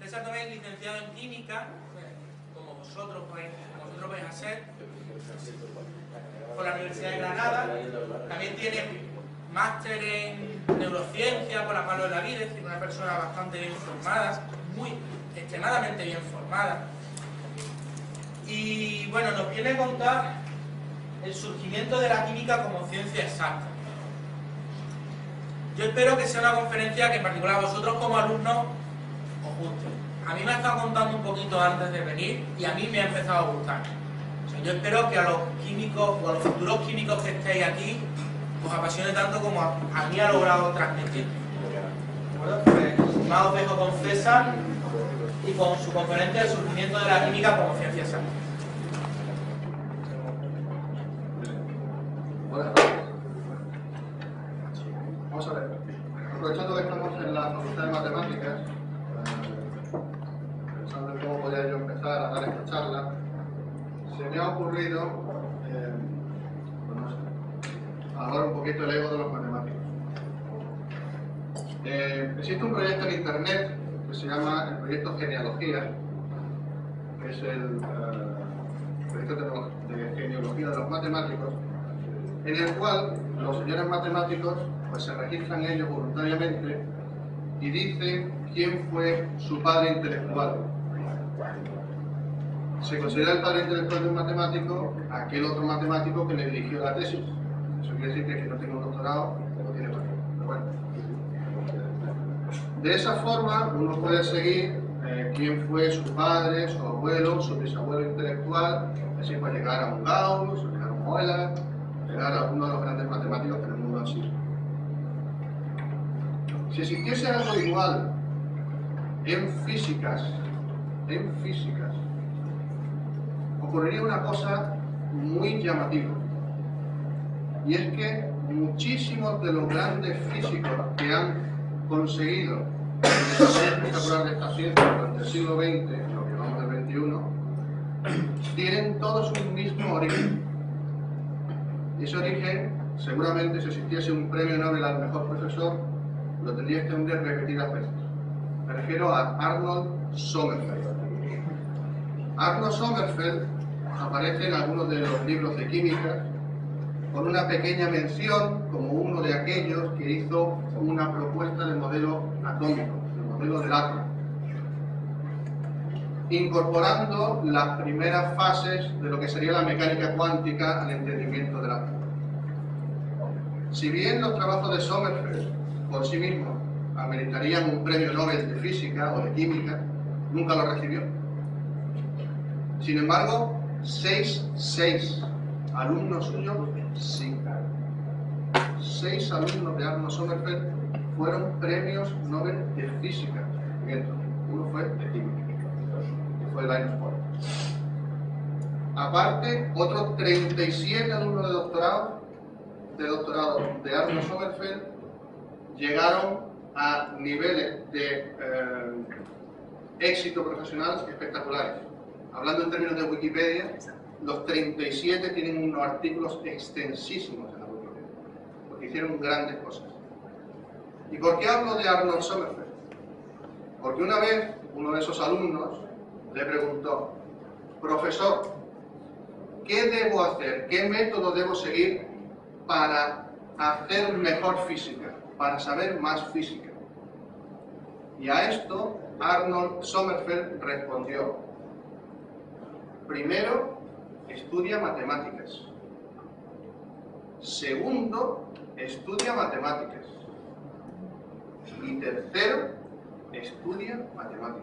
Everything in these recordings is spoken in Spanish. de Santo Tomé, licenciado en química, como vosotros podéis hacer, por la Universidad de Granada. También tiene máster en neurociencia por las manos de la vida, es decir, una persona bastante bien formada, extremadamente bien formada. Y bueno, nos viene a contar el surgimiento de la química como ciencia exacta. Yo espero que sea una conferencia que en particular a vosotros como alumnos os guste. A mí me ha estado contando un poquito antes de venir y a mí me ha empezado a gustar. O sea, yo espero que a los químicos o a los futuros químicos que estéis aquí os apasione tanto como a mí ha logrado transmitir. ¿De acuerdo? Pues más os dejo con César y con su conferencia del surgimiento de la química como ciencia exacta. Hola. Vamos a ver, aprovechando que estamos en la Facultad de Matemáticas, pensando en cómo podría yo empezar a dar esta charla, se me ha ocurrido hablar un poquito del ego de los matemáticos. Existe un proyecto en internet que se llama el proyecto Genealogía, que es el proyecto de genealogía de los matemáticos, en el cual los señores matemáticos pues, se registran ellos voluntariamente y dicen quién fue su padre intelectual. Se considera el padre intelectual de un matemático aquel otro matemático que le dirigió la tesis. Eso quiere decir que si no tiene un doctorado, no tiene padre. Pero bueno. De esa forma uno puede seguir quién fue su padre, su abuelo, su bisabuelo intelectual, así para llegar a un Gauss, a un Moeller, a uno de los grandes matemáticos que en el mundo han sido. Si existiese algo igual en físicas, ocurriría una cosa muy llamativa. Y es que muchísimos de los grandes físicos que han conseguido desarrollar esta ciencia durante el siglo XX, lo que llamamos del XXI, tienen todos un mismo origen. Y ese origen, seguramente, si existiese un premio Nobel al mejor profesor, lo tendría este hombre repetidas veces. Me refiero a Arnold Sommerfeld. Arnold Sommerfeld aparece en algunos de los libros de química con una pequeña mención como uno de aquellos que hizo una propuesta de modelo atómico, del modelo del átomo, incorporando las primeras fases de lo que sería la mecánica cuántica al entendimiento del átomo. Si bien los trabajos de Sommerfeld por sí mismos ameritarían un premio Nobel de física o de química, nunca lo recibió. Sin embargo, seis alumnos suyos sí. Seis alumnos de Arnold Sommerfeld fueron premios Nobel de física. Uno fue de química. Fue Linus Pauling. Aparte, otros 37 alumnos de doctorado de Arnold Sommerfeld llegaron a niveles de éxito profesional espectaculares. Hablando en términos de Wikipedia, los 37 tienen unos artículos extensísimos en la Wikipedia, porque hicieron grandes cosas. ¿Y por qué hablo de Arnold Sommerfeld? Porque una vez uno de esos alumnos le preguntó: profesor, ¿qué debo hacer? ¿Qué método debo seguir para hacer mejor física? Para saber más física. Y a esto Arnold Sommerfeld respondió: primero, estudia matemáticas. Segundo, estudia matemáticas. Y tercero, estudia matemáticas.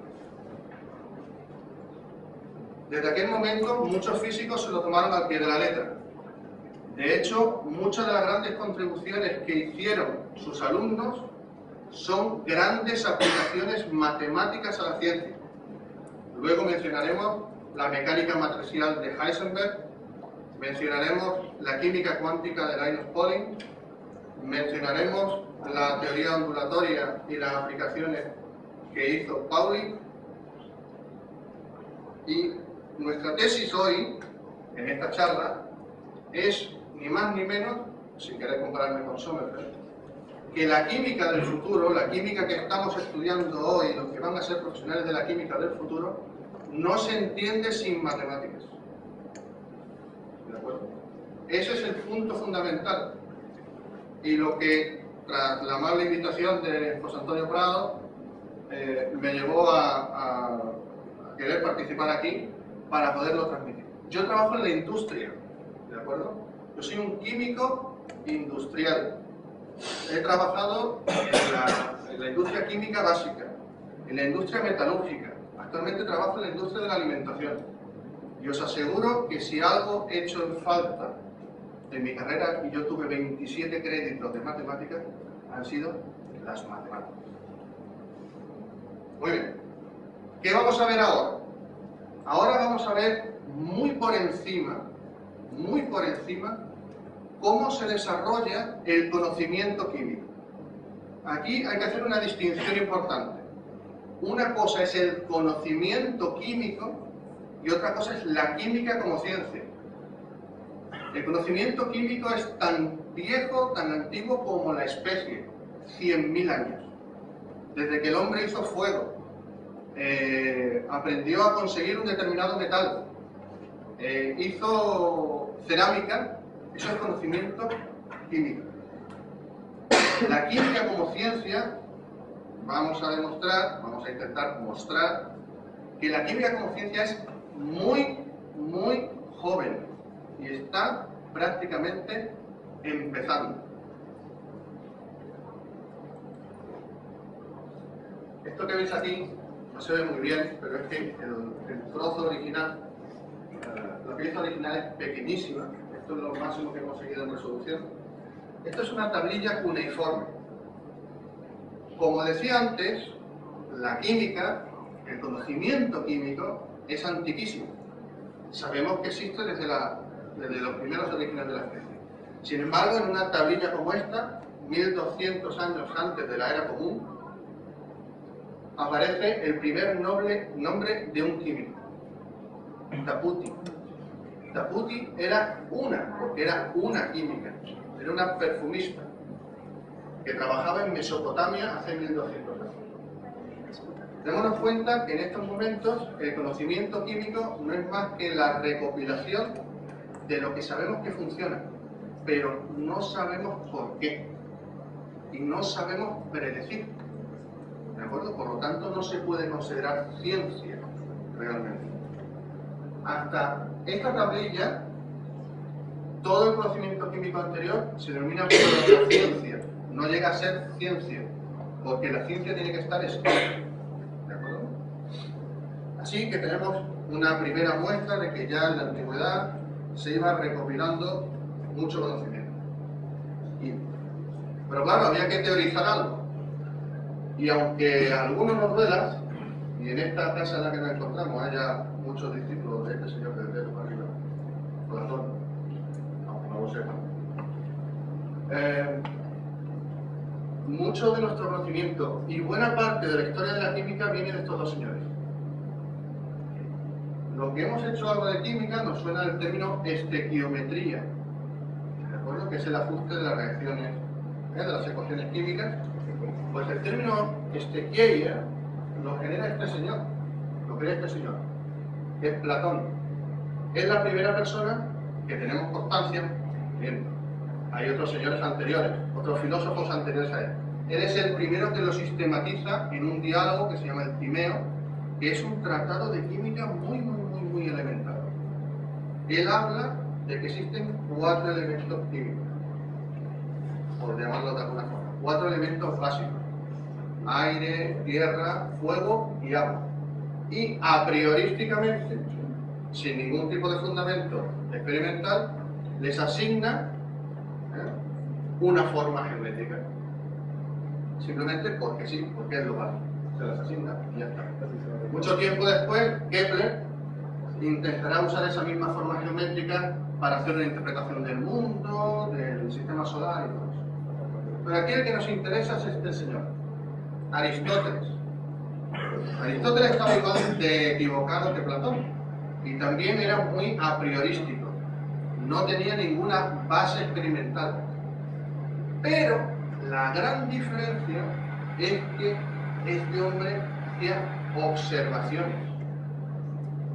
Desde aquel momento, muchos físicos se lo tomaron al pie de la letra. De hecho, muchas de las grandes contribuciones que hicieron sus alumnos son grandes aplicaciones matemáticas a la ciencia. Luego mencionaremos la mecánica matricial de Heisenberg, mencionaremos la química cuántica de Linus Pauling, mencionaremos la teoría ondulatoria y las aplicaciones que hizo Pauling, y nuestra tesis hoy, en esta charla, es ni más ni menos, sin querer compararme con Sommerfeld, que la química del futuro, la química que estamos estudiando hoy, los que van a ser profesionales de la química del futuro, no se entiende sin matemáticas. ¿De acuerdo? Ese es el punto fundamental. Y lo que, tras la amable invitación de José Antonio Prado, me llevó a querer participar aquí para poderlo transmitir. Yo trabajo en la industria, ¿de acuerdo? Yo soy un químico industrial. He trabajado en la industria química básica, en la industria metalúrgica. Actualmente trabajo en la industria de la alimentación. Y os aseguro que si algo he hecho en falta en mi carrera, y yo tuve 27 créditos de matemáticas, han sido las matemáticas. Muy bien. ¿Qué vamos a ver ahora? Ahora vamos a ver muy por encima, cómo se desarrolla el conocimiento químico. Aquí hay que hacer una distinción importante. Una cosa es el conocimiento químico y otra cosa es la química como ciencia. El conocimiento químico es tan viejo, tan antiguo como la especie, 100.000 años. Desde que el hombre hizo fuego, aprendió a conseguir un determinado metal, hizo cerámica. Eso es conocimiento químico. La química como ciencia, vamos a demostrar, vamos a intentar mostrar que la química como ciencia es muy joven y está prácticamente empezando. Esto que veis aquí no se ve muy bien, pero es que el trozo original, la pieza original es pequeñísima. Esto es lo máximo que hemos conseguido en resolución. Esto es una tablilla cuneiforme. Como decía antes, la química, el conocimiento químico, es antiquísimo. Sabemos que existe desde los primeros orígenes de la especie. Sin embargo, en una tablilla como esta, 1200 años antes de la era común, aparece el primer nombre de un químico, Taputi. Taputi era una química, era una perfumista que trabajaba en Mesopotamia hace 1200 años. Démonos cuenta que en estos momentos el conocimiento químico no es más que la recopilación de lo que sabemos que funciona, pero no sabemos por qué y no sabemos predecir, ¿de acuerdo? Por lo tanto no se puede considerar ciencia realmente. Hasta esta tablilla, todo el conocimiento químico anterior se denomina como ciencia. No llega a ser ciencia, porque la ciencia tiene que estar escrita. ¿De acuerdo? Así que tenemos una primera muestra de que ya en la antigüedad se iba recopilando mucho conocimiento. Pero claro, había que teorizar algo. Y aunque a algunos nos duela, y en esta casa en la que nos encontramos haya muchos discípulos de este señor que desde para arriba, Platón, aunque no lo sepan. Mucho de nuestro conocimiento y buena parte de la historia de la química viene de estos dos señores. Lo que hemos hecho algo de química nos suena el término estequiometría, ¿de acuerdo? Que es el ajuste de las reacciones, de las ecuaciones químicas. Pues el término estequieia lo genera este señor, lo crea este señor, que es Platón. Es la primera persona que tenemos constancia. Bien, hay otros señores anteriores, otros filósofos anteriores a él. Él es el primero que lo sistematiza en un diálogo que se llama el Timeo, que es un tratado de química muy elemental. Él habla de que existen 4 elementos químicos, por llamarlo de alguna forma, 4 elementos básicos: aire, tierra, fuego y agua. Y a priorísticamente, sin ningún tipo de fundamento experimental, les asigna una forma geométrica. Simplemente porque sí, porque es lo básico. Se las asigna y ya está. Mucho tiempo después, Kepler intentará usar esa misma forma geométrica para hacer una interpretación del mundo, del sistema solar y todo eso. Pero aquí el que nos interesa es este señor, Aristóteles. Aristóteles estaba igual de equivocado que Platón y también era muy a priorístico. No tenía ninguna base experimental. Pero La gran diferencia es que este hombre hacía observaciones.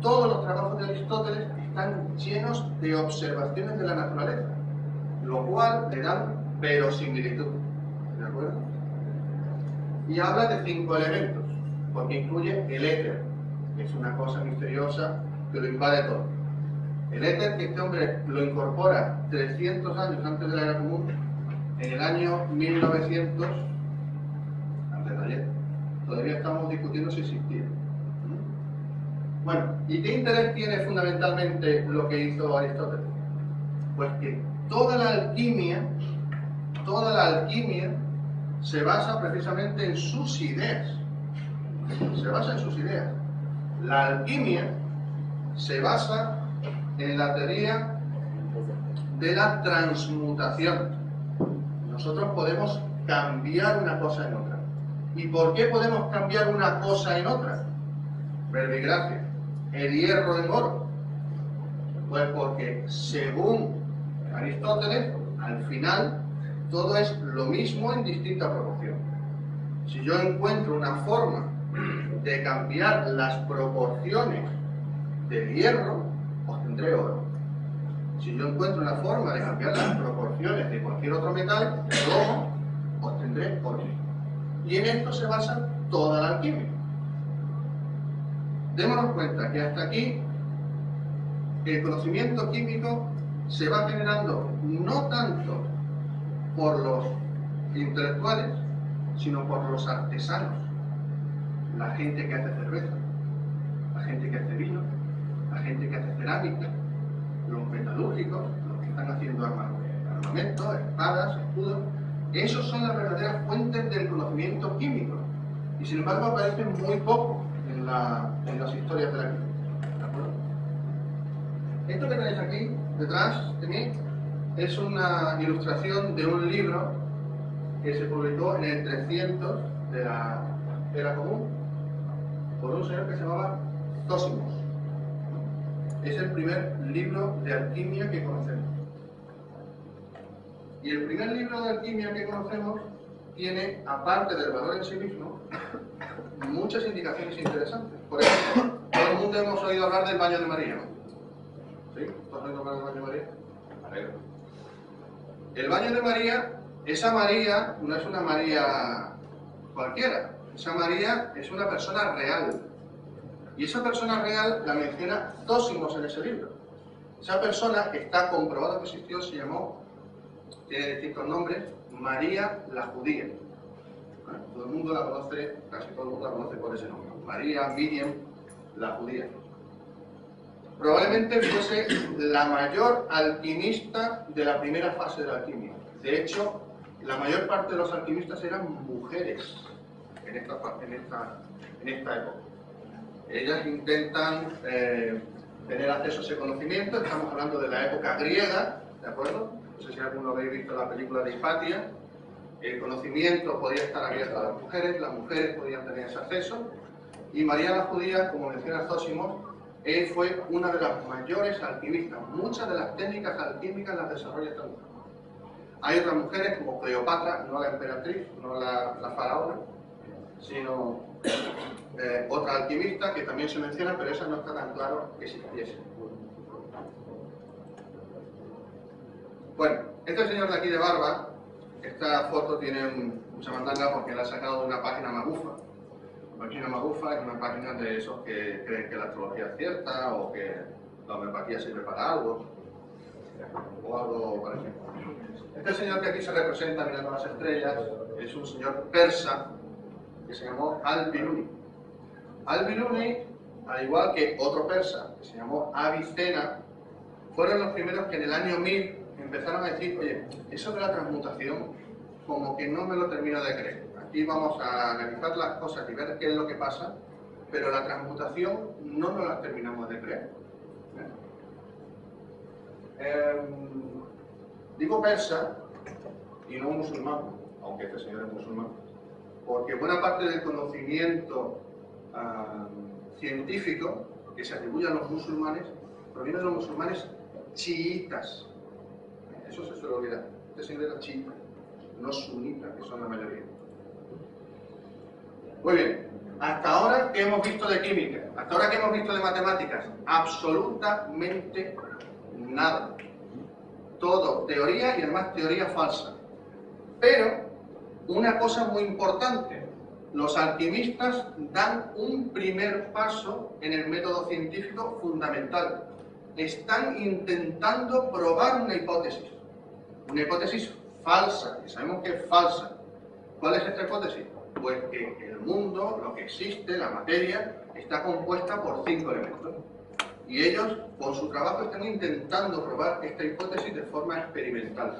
Todos los trabajos de Aristóteles están llenos de observaciones de la naturaleza, lo cual le dan verosimilitud, ¿de acuerdo? Y habla de 5 elementos, porque incluye el éter, que es una cosa misteriosa que lo invade todo. El éter, que este hombre lo incorpora 300 años antes de la Era Común, en el año 1900, antes de ayer. Todavía estamos discutiendo si existía. Bueno, ¿y qué interés tiene fundamentalmente lo que hizo Aristóteles? Pues que toda la alquimia se basa precisamente en sus ideas. La alquimia se basa en la teoría de la transmutación. Nosotros podemos cambiar una cosa en otra. ¿Y por qué podemos cambiar una cosa en otra? Verbigracia. El hierro en oro. Pues porque, según Aristóteles, al final todo es lo mismo en distinta proporción. Si yo encuentro una forma de cambiar las proporciones del hierro, obtendré oro. Si yo encuentro una forma de cambiar las proporciones de cualquier otro metal, plomo, obtendré oro. Y en esto se basa toda la alquimia. Démonos cuenta que hasta aquí el conocimiento químico se va generando no tanto por los intelectuales, sino por los artesanos. La gente que hace cerveza, la gente que hace vino, la gente que hace cerámica, los metalúrgicos, los que están haciendo armamento, espadas, escudos. Esos son las verdaderas fuentes del conocimiento químico. Y sin embargo aparecen muy poco en las historias de la química. ¿De acuerdo? Esto que tenéis aquí detrás de mí es una ilustración de un libro que se publicó en el 300 de la Era Común por un señor que se llamaba Zosimos. Es el primer libro de alquimia que conocemos. Y el primer libro de alquimia que conocemos tiene, aparte del valor en sí mismo, muchas indicaciones interesantes. Por ejemplo, todo el mundo hemos oído hablar del baño de María, ¿no? ¿Sí? ¿Has oído hablar del baño de María? Vale. El baño de María, esa María no es una María cualquiera. Esa María es una persona real. Y esa persona real la menciona Zosimos en ese libro. Esa persona que está comprobado que existió se llamó, tiene distintos nombres, María la Judía. Bueno, todo el mundo la conoce, casi todo el mundo la conoce por ese nombre. María, Miriam, la Judía. Probablemente fuese la mayor alquimista de la primera fase de la alquimia. De hecho, la mayor parte de los alquimistas eran mujeres. En esta época. Ellas intentan tener acceso a ese conocimiento. Estamos hablando de la época griega, ¿de acuerdo? No sé si alguno habéis visto la película de Hipatia. El conocimiento podía estar abierto a las mujeres podían tener ese acceso. Y María la Judía, como menciona Zosimos, fue una de las mayores alquimistas. Muchas de las técnicas alquímicas las desarrolla esta mujer. Hay otras mujeres como Cleopatra, no la emperatriz, no la faraona, sino otra alquimista que también se menciona, pero esa no está tan claro que existiese. Bueno, este señor de aquí de barba, esta foto tiene mucha mandanga porque la ha sacado de una página magufa. La página magufa es una página de esos que creen que la astrología es cierta o que la homeopatía sirve para algo o algo parecido. Este señor que aquí se representa mirando las estrellas es un señor persa que se llamó Al-Biruni. Al-Biruni, al igual que otro persa, que se llamó Avicena, fueron los primeros que en el año 1000 empezaron a decir, oye, eso de la transmutación, como que no me lo termino de creer. Aquí vamos a analizar las cosas y ver qué es lo que pasa, pero la transmutación no nos la terminamos de creer. Digo persa y no musulmán, aunque este señor es musulmán, porque buena parte del conocimiento científico que se atribuye a los musulmanes proviene de los musulmanes chiitas. Eso se suele olvidar. Este señor era chiita. no sunitas, que son la mayoría. Muy bien, hasta ahora que hemos visto de química, hasta ahora que hemos visto de matemáticas, absolutamente nada. Todo teoría y además teoría falsa. Pero una cosa muy importante, los alquimistas dan un primer paso en el método científico fundamental. Están intentando probar una hipótesis falsa, que sabemos que es falsa. ¿Cuál es esta hipótesis? Pues que el mundo, lo que existe, la materia, está compuesta por 5 elementos. Y ellos, con su trabajo, están intentando probar esta hipótesis de forma experimental.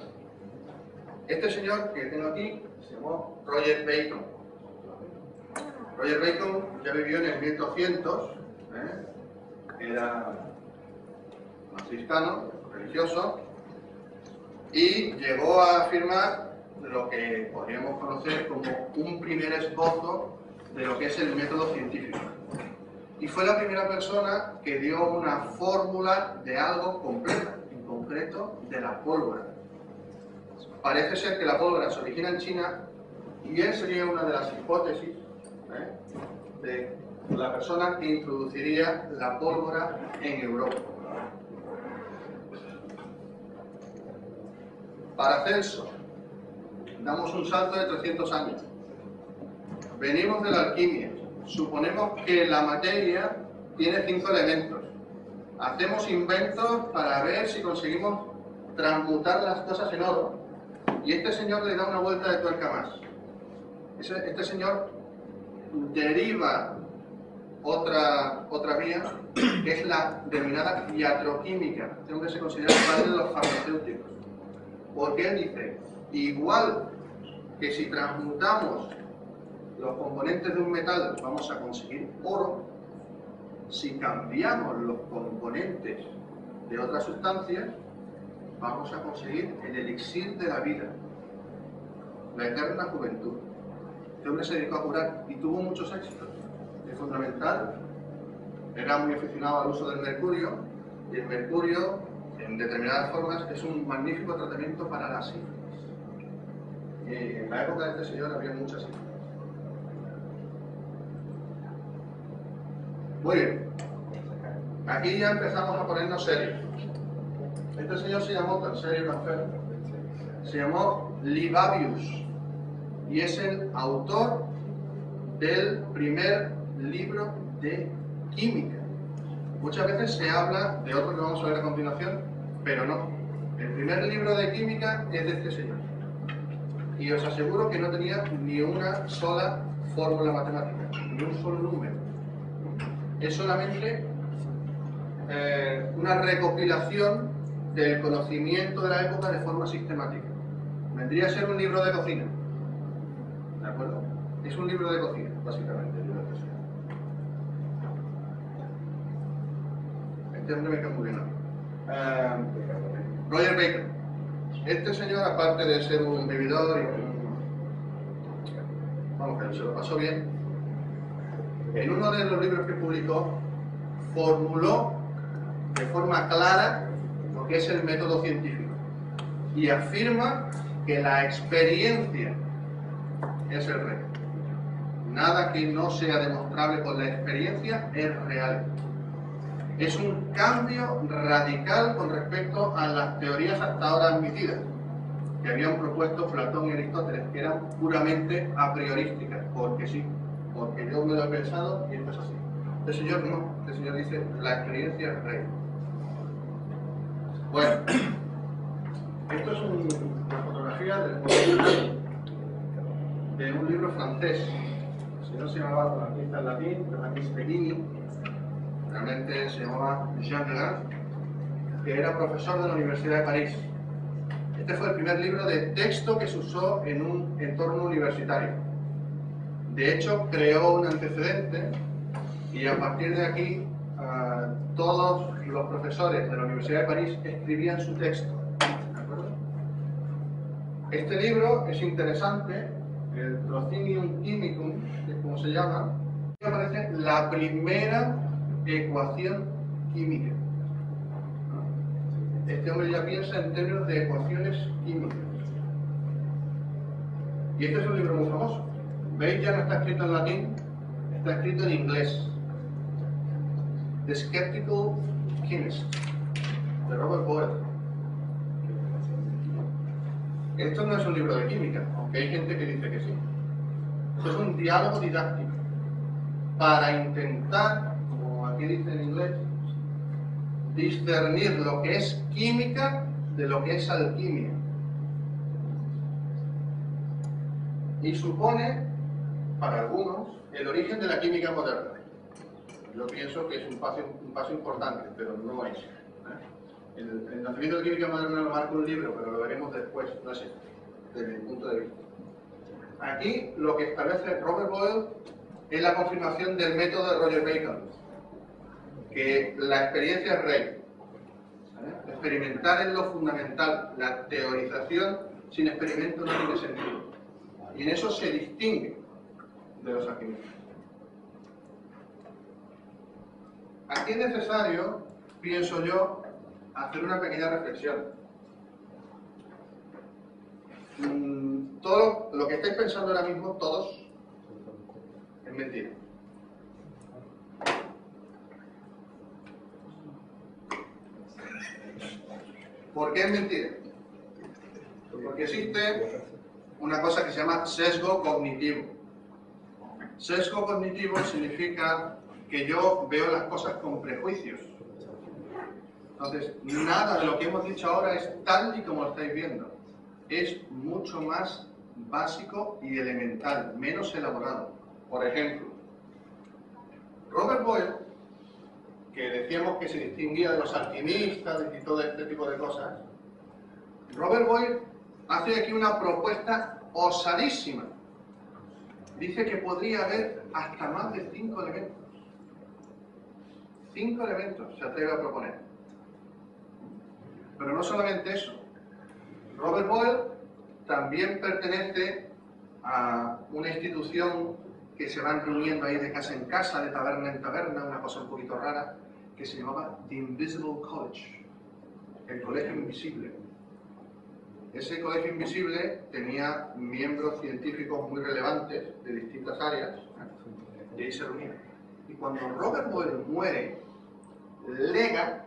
Este señor que tengo aquí se llamó Roger Bacon. Roger Bacon ya vivió en el 1200, era franciscano, religioso, y llegó a afirmar lo que podríamos conocer como un primer esbozo de lo que es el método científico. Y fue la primera persona que dio una fórmula de algo completo, en concreto de la pólvora. Parece ser que la pólvora se origina en China y él sería una de las hipótesis de la persona que introduciría la pólvora en Europa. Paracelso, damos un salto de 300 años. Venimos de la alquimia, suponemos que la materia tiene 5 elementos. Hacemos inventos para ver si conseguimos transmutar las cosas en oro. Y este señor le da una vuelta de tuerca más. Este señor deriva otra vía, que es la denominada iatroquímica, que se considera el padre de los farmacéuticos. Porque él dice, igual que si transmutamos los componentes de un metal vamos a conseguir oro, si cambiamos los componentes de otras sustancias vamos a conseguir el elixir de la vida, la eterna juventud. Este hombre se dedicó a curar y tuvo muchos éxitos. Es fundamental, era muy aficionado al uso del mercurio, y el mercurio en determinadas formas es un magnífico tratamiento para la sífilis. En la época de este señor había muchas sífilis. Muy bien, aquí ya empezamos a ponernos serios. Este señor se llamó, tan serio, se llamó Libavius y es el autor del primer libro de química. Muchas veces se habla de otro que vamos a ver a continuación, pero no. El primer libro de química es de este señor. Y os aseguro que no tenía ni una sola fórmula matemática, ni un solo número. Es solamente una recopilación del conocimiento de la época de forma sistemática. Vendría a ser un libro de cocina. ¿De acuerdo? Es un libro de cocina, básicamente. Este hombre me cae muy bien. Roger Bacon. Este señor, aparte de ser un vividor y... vamos, que se lo pasó bien. En uno de los libros que publicó, formuló de forma clara que es el método científico y afirma que la experiencia es el rey. Nada que no sea demostrable con la experiencia es real. Es un cambio radical con respecto a las teorías hasta ahora admitidas que habían propuesto Platón y Aristóteles, que eran puramente a priorísticas, porque sí, porque yo me lo he pensado y esto es así. El señor no, el señor dice la experiencia es rey. Bueno, esto es una fotografía de un libro francés. Si no se llamaba Franquista en latín, pero aquí es pequeño. Realmente se llamaba Jean Leland, que era profesor de la Universidad de París. Este fue el primer libro de texto que se usó en un entorno universitario. De hecho, creó un antecedente y a partir de aquí todos los profesores de la Universidad de París escribían su texto. ¿De acuerdo? Este libro es interesante, el Trocinium Chimicum, que es como se llama, y aparece la primera ecuación química. Este hombre ya piensa en términos de ecuaciones químicas. Y este es un libro muy famoso. Veis, ya no está escrito en latín, está escrito en inglés. The Skeptical Chemist, de Robert Boyle. Esto no es un libro de química, aunque hay gente que dice que sí. Esto es un diálogo didáctico para intentar, como aquí dice en inglés, discernir lo que es química de lo que es alquimia. Y supone, para algunos, el origen de la química moderna. Yo pienso que es un paso importante, pero no es. El nacimiento de química moderna lo marca un libro, pero lo veremos después, no sé, desde mi punto de vista. Aquí lo que establece Robert Boyle es la confirmación del método de Roger Bacon, que la experiencia es rey. Experimentar es lo fundamental, la teorización sin experimento no tiene sentido. Y en eso se distingue de los alquimistas. Aquí es necesario, pienso yo, hacer una pequeña reflexión. Todo lo que estáis pensando ahora mismo, todos, es mentira. ¿Por qué es mentira? Porque existe una cosa que se llama sesgo cognitivo. Sesgo cognitivo significa que yo veo las cosas con prejuicios. Entonces, nada de lo que hemos dicho ahora es tal y como lo estáis viendo. Es mucho más básico y elemental, menos elaborado. Por ejemplo, Robert Boyle, que decíamos que se distinguía de los alquimistas y todo este tipo de cosas, Robert Boyle hace aquí una propuesta osadísima. Dice que podría haber hasta más de 5 elementos. 5 elementos se atreve a proponer. Pero no solamente eso. Robert Boyle también pertenece a una institución que se van reuniendo ahí de casa en casa, de taberna en taberna, una cosa un poquito rara, que se llamaba The Invisible College, el colegio invisible. Ese colegio invisible tenía miembros científicos muy relevantes de distintas áreas, y ahí se reunían. Y cuando Robert Boyle muere, lega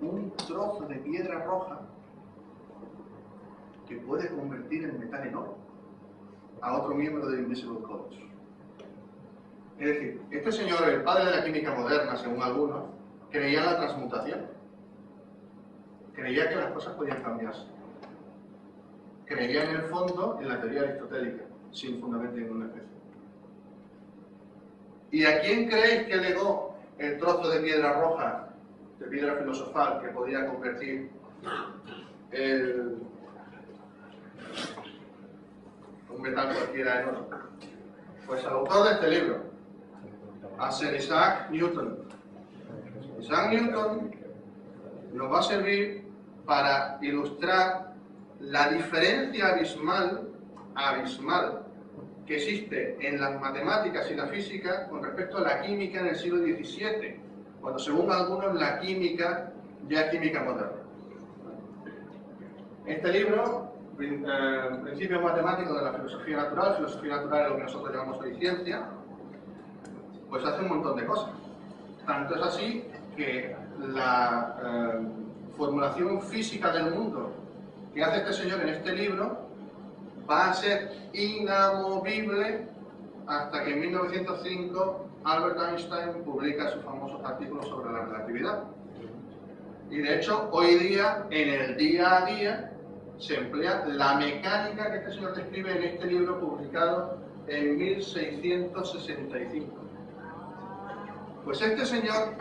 un trozo de piedra roja que puede convertir en metal en oro a otro miembro del Invisible College. Es decir, este señor, el padre de la química moderna, según algunos, creía en la transmutación. Creía que las cosas podían cambiarse. Creía en el fondo en la teoría aristotélica, sin fundamento en ninguna especie. ¿Y a quién creéis que legó el trozo de piedra roja, de piedra filosofal, que podía convertir un metal cualquiera en oro? Pues al autor de este libro, a ser Isaac Newton. Isaac Newton nos va a servir para ilustrar la diferencia abismal que existe en las matemáticas y la física con respecto a la química en el siglo XVII. Cuando, según algunos, la química ya es química moderna. Este libro, Principios Matemáticos de la Filosofía Natural es lo que nosotros llamamos hoy ciencia, pues hace un montón de cosas. Tanto es así que la formulación física del mundo que hace este señor en este libro va a ser inamovible hasta que en 1905 Albert Einstein publica sus famosos artículos sobre la relatividad. Y de hecho, hoy día, en el día a día, se emplea la mecánica que este señor describe en este libro publicado en 1665. Pues este señor,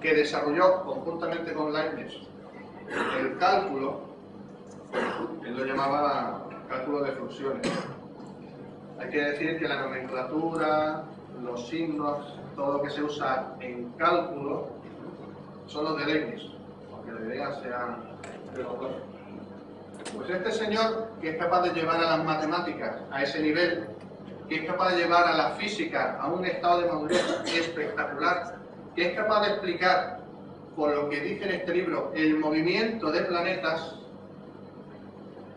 que desarrolló conjuntamente con Leibniz el cálculo, él lo llamaba cálculo de funciones. Hay que decir que la nomenclatura, los signos, todo lo que se usa en cálculo son los de Leibniz, aunque la idea sea de los dos. Pues este señor, que es capaz de llevar a las matemáticas a ese nivel, que es capaz de llevar a la física a un estado de madurez espectacular, que es capaz de explicar, con lo que dice en este libro, el movimiento de planetas,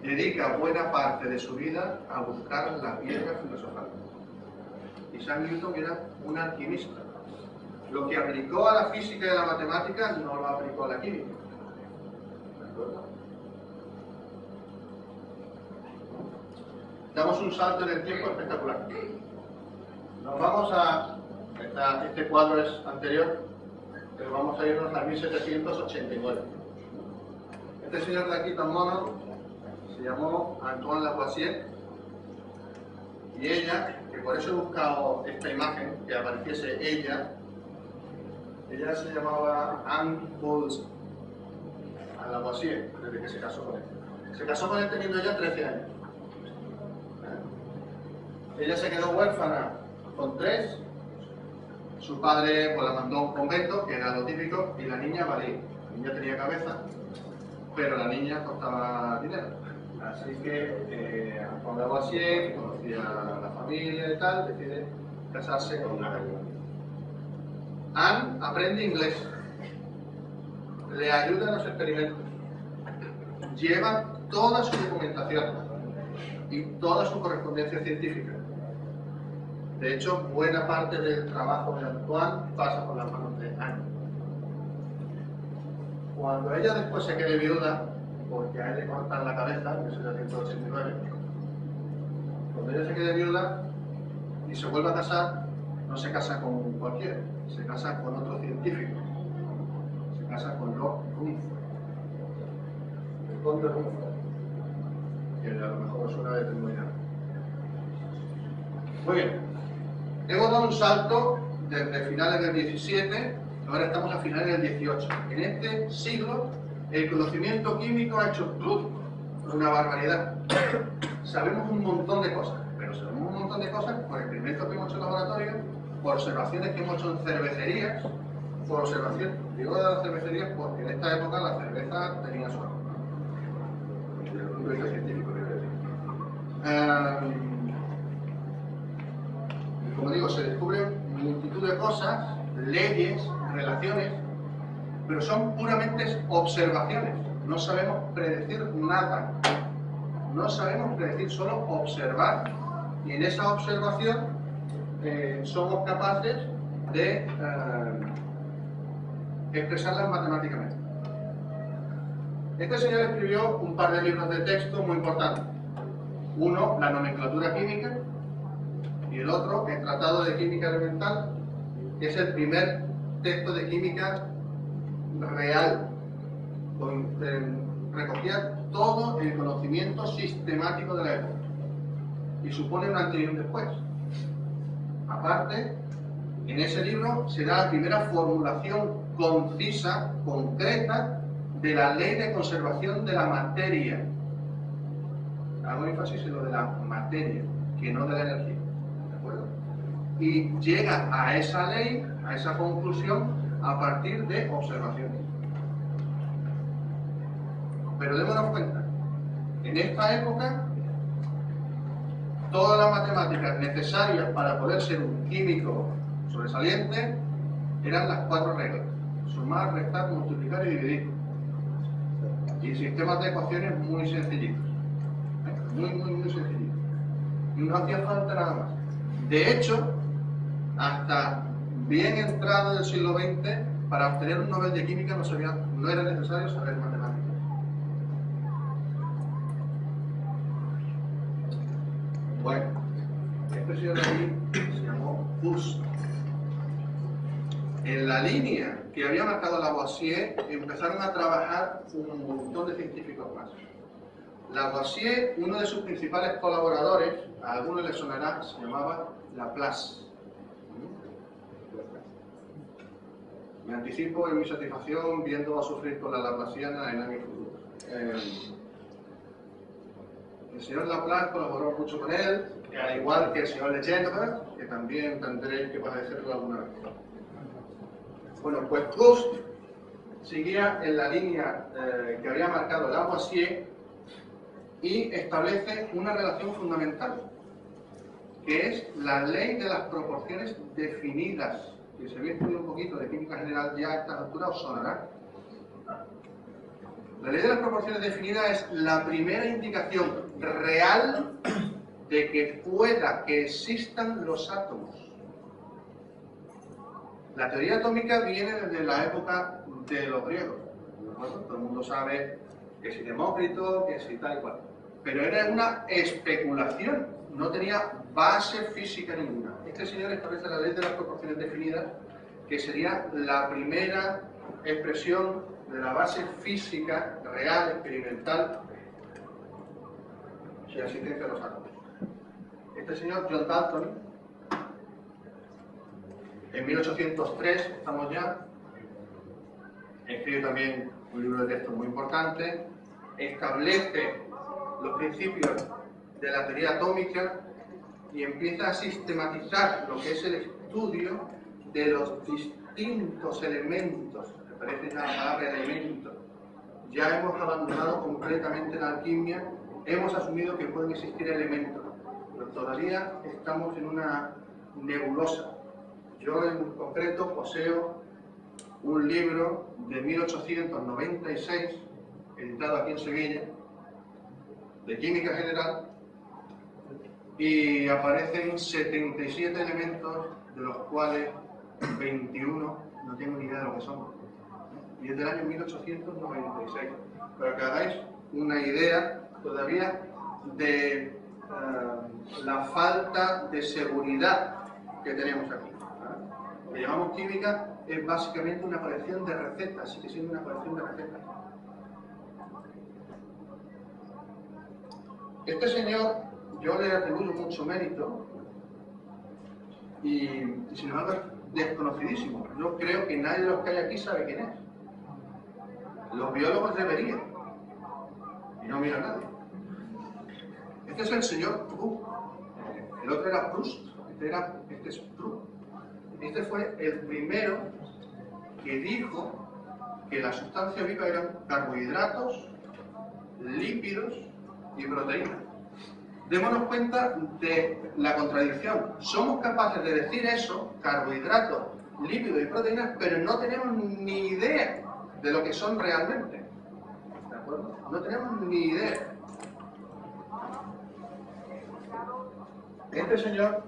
dedica buena parte de su vida a buscar la piedra filosofal. Isaac Newton era un alquimista. Lo que aplicó a la física y a la matemática no lo aplicó a la química. ¿De acuerdo? Damos un salto en el tiempo espectacular. Nos vamos a... Este cuadro es anterior, pero vamos a irnos a 1789. Este señor de aquí tan mono se llamó Antoine Lavoisier, y ella, que por eso he buscado esta imagen, que apareciese ella se llamaba Anne Boules Lavoisier, desde que se casó con él. Se casó con él teniendo ya 13 años. Ella se quedó huérfana con 3. Su padre pues, la mandó a un convento, que era lo típico, y la niña valía. La niña tenía cabeza, pero la niña costaba dinero. Así que Antoine Lavoisier, que conocía a la familia y tal, decide casarse con una gallega. Anne aprende inglés, le ayuda en los experimentos, lleva toda su documentación y toda su correspondencia científica. De hecho, buena parte del trabajo de Antoine pasa por las manos de Anne. Cuando ella después se quede viuda, porque a él le cortan la cabeza, en 1789, cuando ella se quede viuda y se vuelva a casar, no se casa con cualquiera, se casa con otro científico, se casa con Lord Rumford, el conde Rumford, que a lo mejor suena determinado. Muy bien. Hemos dado un salto desde finales del 17, ahora estamos a finales del 18. En este siglo, el conocimiento químico ha hecho una barbaridad. Sabemos un montón de cosas, pero sabemos un montón de cosas por experimentos que hemos hecho en laboratorio, por observaciones que hemos hecho en cervecerías, por observaciones, digo de las cervecerías porque en esta época la cerveza tenía su nombre, desde el punto de vista científico, como digo, se descubren multitud de cosas, leyes, relaciones, pero son puramente observaciones. No sabemos predecir nada. No sabemos predecir, solo observar. Y en esa observación somos capaces de expresarlas matemáticamente. Este señor escribió un par de libros de texto muy importantes. Uno, La nomenclatura química, y el otro, el Tratado de Química Elemental, que es el primer texto de química real, donde recogía todo el conocimiento sistemático de la época, y supone un antes y un después. Aparte, en ese libro se da la primera formulación concisa, concreta, de la ley de conservación de la materia. Hago énfasis en lo de la materia, que no de la energía. Y llega a esa ley, a esa conclusión, a partir de observaciones. Pero démonos cuenta, en esta época, todas las matemáticas necesarias para poder ser un químico sobresaliente eran las 4 reglas: sumar, restar, multiplicar y dividir. Y sistemas de ecuaciones muy sencillitos, muy sencillitos. No hacía falta nada más. De hecho, hasta bien entrado del siglo XX, para obtener un Nobel de Química no era necesario saber matemáticas. Bueno, este señor de aquí se llamó Proust. En la línea que había marcado Lavoisier empezaron a trabajar un montón de científicos más. Lavoisier, uno de sus principales colaboradores, a algunos les sonará, se llamaba Laplace. Me anticipo en mi satisfacción viendo a sufrir con la laplaciana en años futuros. El señor Laplace colaboró mucho con él, al igual que el señor Legendre, que también tendréis que padecerlo alguna vez. Bueno, pues Proust seguía en la línea que había marcado Lavoisier y establece una relación fundamental, que es la ley de las proporciones definidas. Y si habéis estudiado un poquito de química general ya a esta altura os sonará. La ley de las proporciones definidas es la primera indicación real de que pueda que existan los átomos. La teoría atómica viene desde la época de los griegos. Bueno, todo el mundo sabe que si Demócrito, que si tal y cual. Pero era una especulación, no tenía base física ninguna. Este señor establece la ley de las proporciones definidas, que sería la primera expresión de la base física, real, experimental, de la existencia de los átomos. Este señor, John Dalton, en 1803, estamos ya, escribe también un libro de texto muy importante, establece los principios de la teoría atómica y empieza a sistematizar lo que es el estudio de los distintos elementos, que parece la palabra elemento. Ya hemos abandonado completamente la alquimia, hemos asumido que pueden existir elementos, pero todavía estamos en una nebulosa. Yo en concreto poseo un libro de 1896, editado aquí en Sevilla, de química general, y aparecen 77 elementos, de los cuales 21 no tengo ni idea de lo que son, y es del año 1896, para que hagáis una idea todavía de la falta de seguridad que tenemos aquí. Lo que llamamos química es básicamente una colección de recetas, sigue siendo una colección de recetas. Este señor, yo le atribuyo mucho mérito y sin embargo es desconocidísimo. Yo creo que nadie de los que hay aquí sabe quién es. Los biólogos deberían, y no mira a nadie. Este es el señor Proust, el otro era Proust, este es Proust. Este fue el primero que dijo que la sustancia viva eran carbohidratos, lípidos y proteínas. Démonos cuenta de la contradicción. Somos capaces de decir eso, carbohidratos, lípidos y proteínas, pero no tenemos ni idea de lo que son realmente. ¿De acuerdo? No tenemos ni idea. Este señor,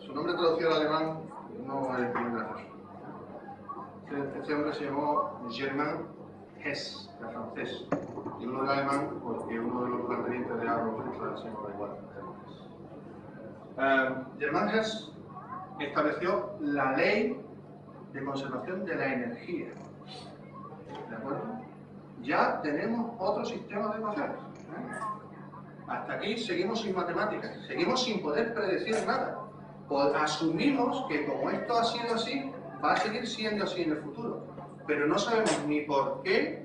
su nombre traducido al alemán no es muy gracioso. Este hombre se llamó Germain Hess, el francés. Y uno del alemán, porque uno de los pretendientes de Arnold Sommerfeld se llamaba igual. Germain Hess estableció la ley de conservación de la energía. ¿De acuerdo? Ya tenemos otro sistema de ecuaciones. Hasta aquí seguimos sin matemáticas, seguimos sin poder predecir nada. Asumimos que como esto ha sido así, va a seguir siendo así en el futuro. Pero no sabemos ni por qué,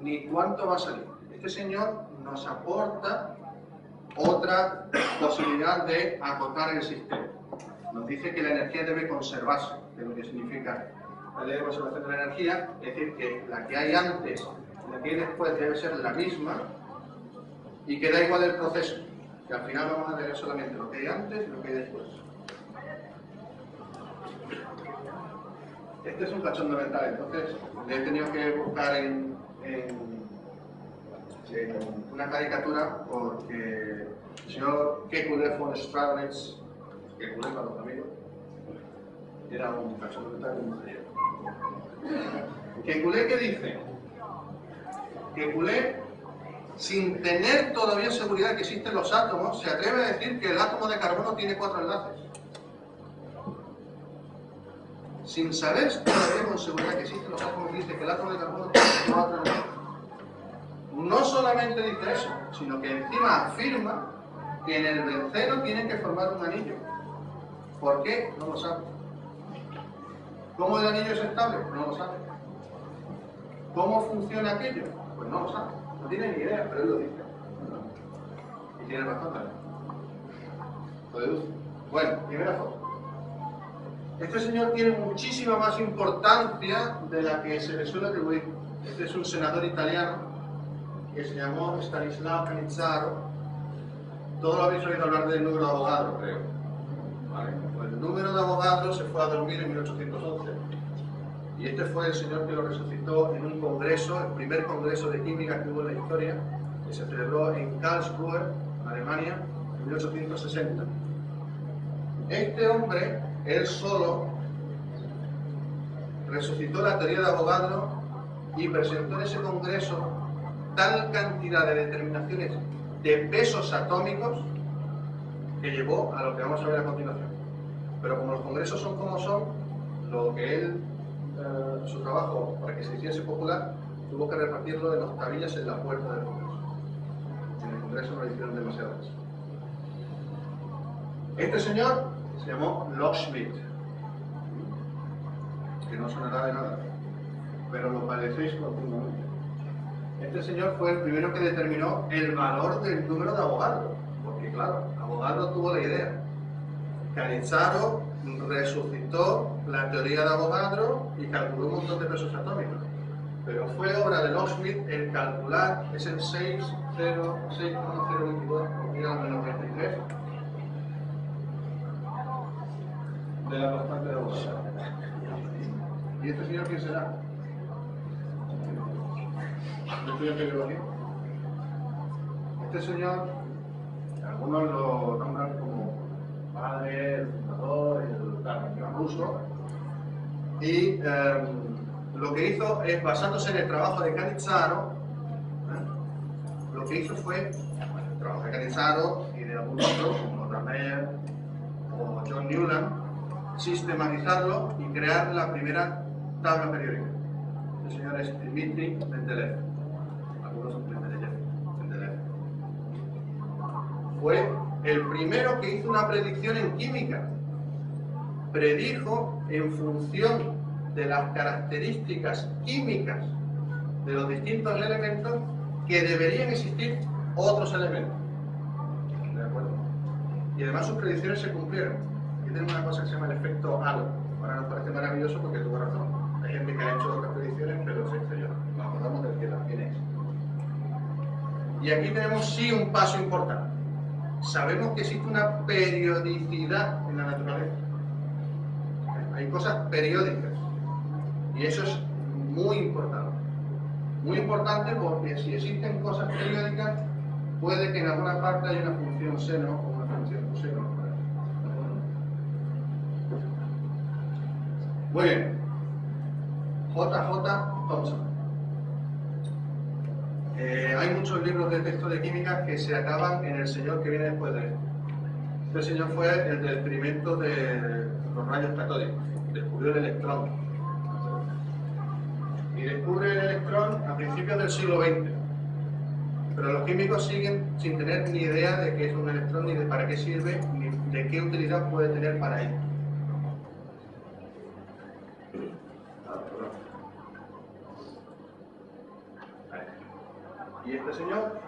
ni cuánto va a salir. Este señor nos aporta otra posibilidad de acotar el sistema. Nos dice que la energía debe conservarse, que es lo que significa la ley de conservación de la energía, es decir, que la que hay antes y la que hay después debe ser la misma, y que da igual el proceso, que al final vamos a tener solamente lo que hay antes y lo que hay después. Este es un cachondo mental, entonces le he tenido que buscar en una caricatura, porque el señor Kekulé von Stravitz, Kekulé para los amigos, era un cachondo mental y un taller. Kekulé, ¿qué dice? Kekulé, sin tener todavía seguridad que existen los átomos, se atreve a decir que el átomo de carbono tiene 4 enlaces. Sin saber todavía con seguridad que existen los átomos, dice que el átomo de carbono tiene 4 enlaces. No solamente dice eso, sino que encima afirma que en el benceno tienen que formar un anillo. ¿Por qué? No lo sabe. ¿Cómo el anillo es estable? No lo sabe. ¿Cómo funciona aquello? Pues no lo sabe. No tiene ni idea, pero él lo dice. Y tiene razón también. Lo deduce. Bueno, primera foto. Este señor tiene muchísima más importancia de la que se le suele atribuir. Este es un senador italiano que se llamó Stanislao Canizzaro. Todos lo habéis oído hablar del número de abogado, creo. Vale. Pues el número de abogado se fue a dormir en 1811. y este fue el señor que lo resucitó en un congreso, el primer congreso de química que hubo en la historia, que se celebró en Karlsruhe, Alemania, en 1860. Este hombre, él solo, resucitó la teoría de Avogadro y presentó en ese congreso tal cantidad de determinaciones de pesos atómicos que llevó a lo que vamos a ver a continuación. Pero como los congresos son como son, lo que él, su trabajo, para que se hiciese popular, tuvo que repartirlo en octavillas en la puerta del congreso. En el congreso no le hicieron demasiadas. Este señor se llamó Loschmidt, que no sonará de nada, pero lo padecéis continuamente. Este señor fue el primero que determinó el valor del número de Avogadro, porque claro, Avogadro tuvo la idea. Cannizzaro resucitó la teoría de Avogadro y calculó un montón de pesos atómicos, pero fue obra de Loschmidt el calcular ese 6,022 por 10⁻³³ de la constante de Avogadro. ¿Y este señor quién será? ¿No estudió biología? Este señor, algunos lo nombran como padre, el fundador, el campeón ruso, y lo que hizo es, basándose en el trabajo de Cannizzaro, lo que hizo fue, el trabajo de Cannizzaro y de algún otro, como Rameyer o John Newland, sistematizarlo y crear la primera tabla periódica. El señor es Dmitri Mendeleev. Algunos son Mendeleev. Fue el primero que hizo una predicción en química. Predijo en función de las características químicas de los distintos elementos que deberían existir otros elementos. ¿De acuerdo? Y además sus predicciones se cumplieron. Aquí tenemos una cosa que se llama el efecto halo. Ahora nos parece maravilloso porque tuvo razón. Hay gente que ha hecho otras predicciones, pero se excedió. Nos acordamos del que también es. Y aquí tenemos sí un paso importante. Sabemos que existe una periodicidad en la naturaleza. Hay cosas periódicas. Y eso es muy importante. Muy importante porque si existen cosas periódicas, puede que en alguna parte haya una función seno o una función coseno. Muy bien. JJ Thomson. Hay muchos libros de texto de química que se acaban en el señor que viene después de él. Este señor fue el del experimento de los rayos catódicos. Descubrió el electrón. Y descubre el electrón a principios del siglo XX. Pero los químicos siguen sin tener ni idea de qué es un electrón, ni de para qué sirve, ni de qué utilidad puede tener para ello. Y este señor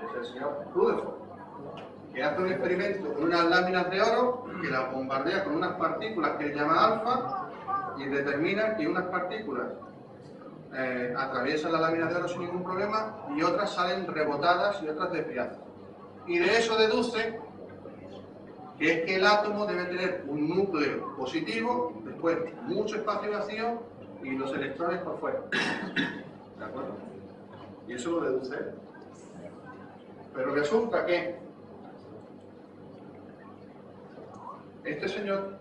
es el señor Rutherford, que hace un experimento con unas láminas de oro que las bombardea con unas partículas que él llama alfa y determina que unas partículas atraviesan las láminas de oro sin ningún problema y otras salen rebotadas y otras desviadas. Y de eso deduce que es que el átomo debe tener un núcleo positivo, después mucho espacio vacío y los electrones por fuera. ¿De acuerdo? Y eso lo deduce. Pero resulta que este señor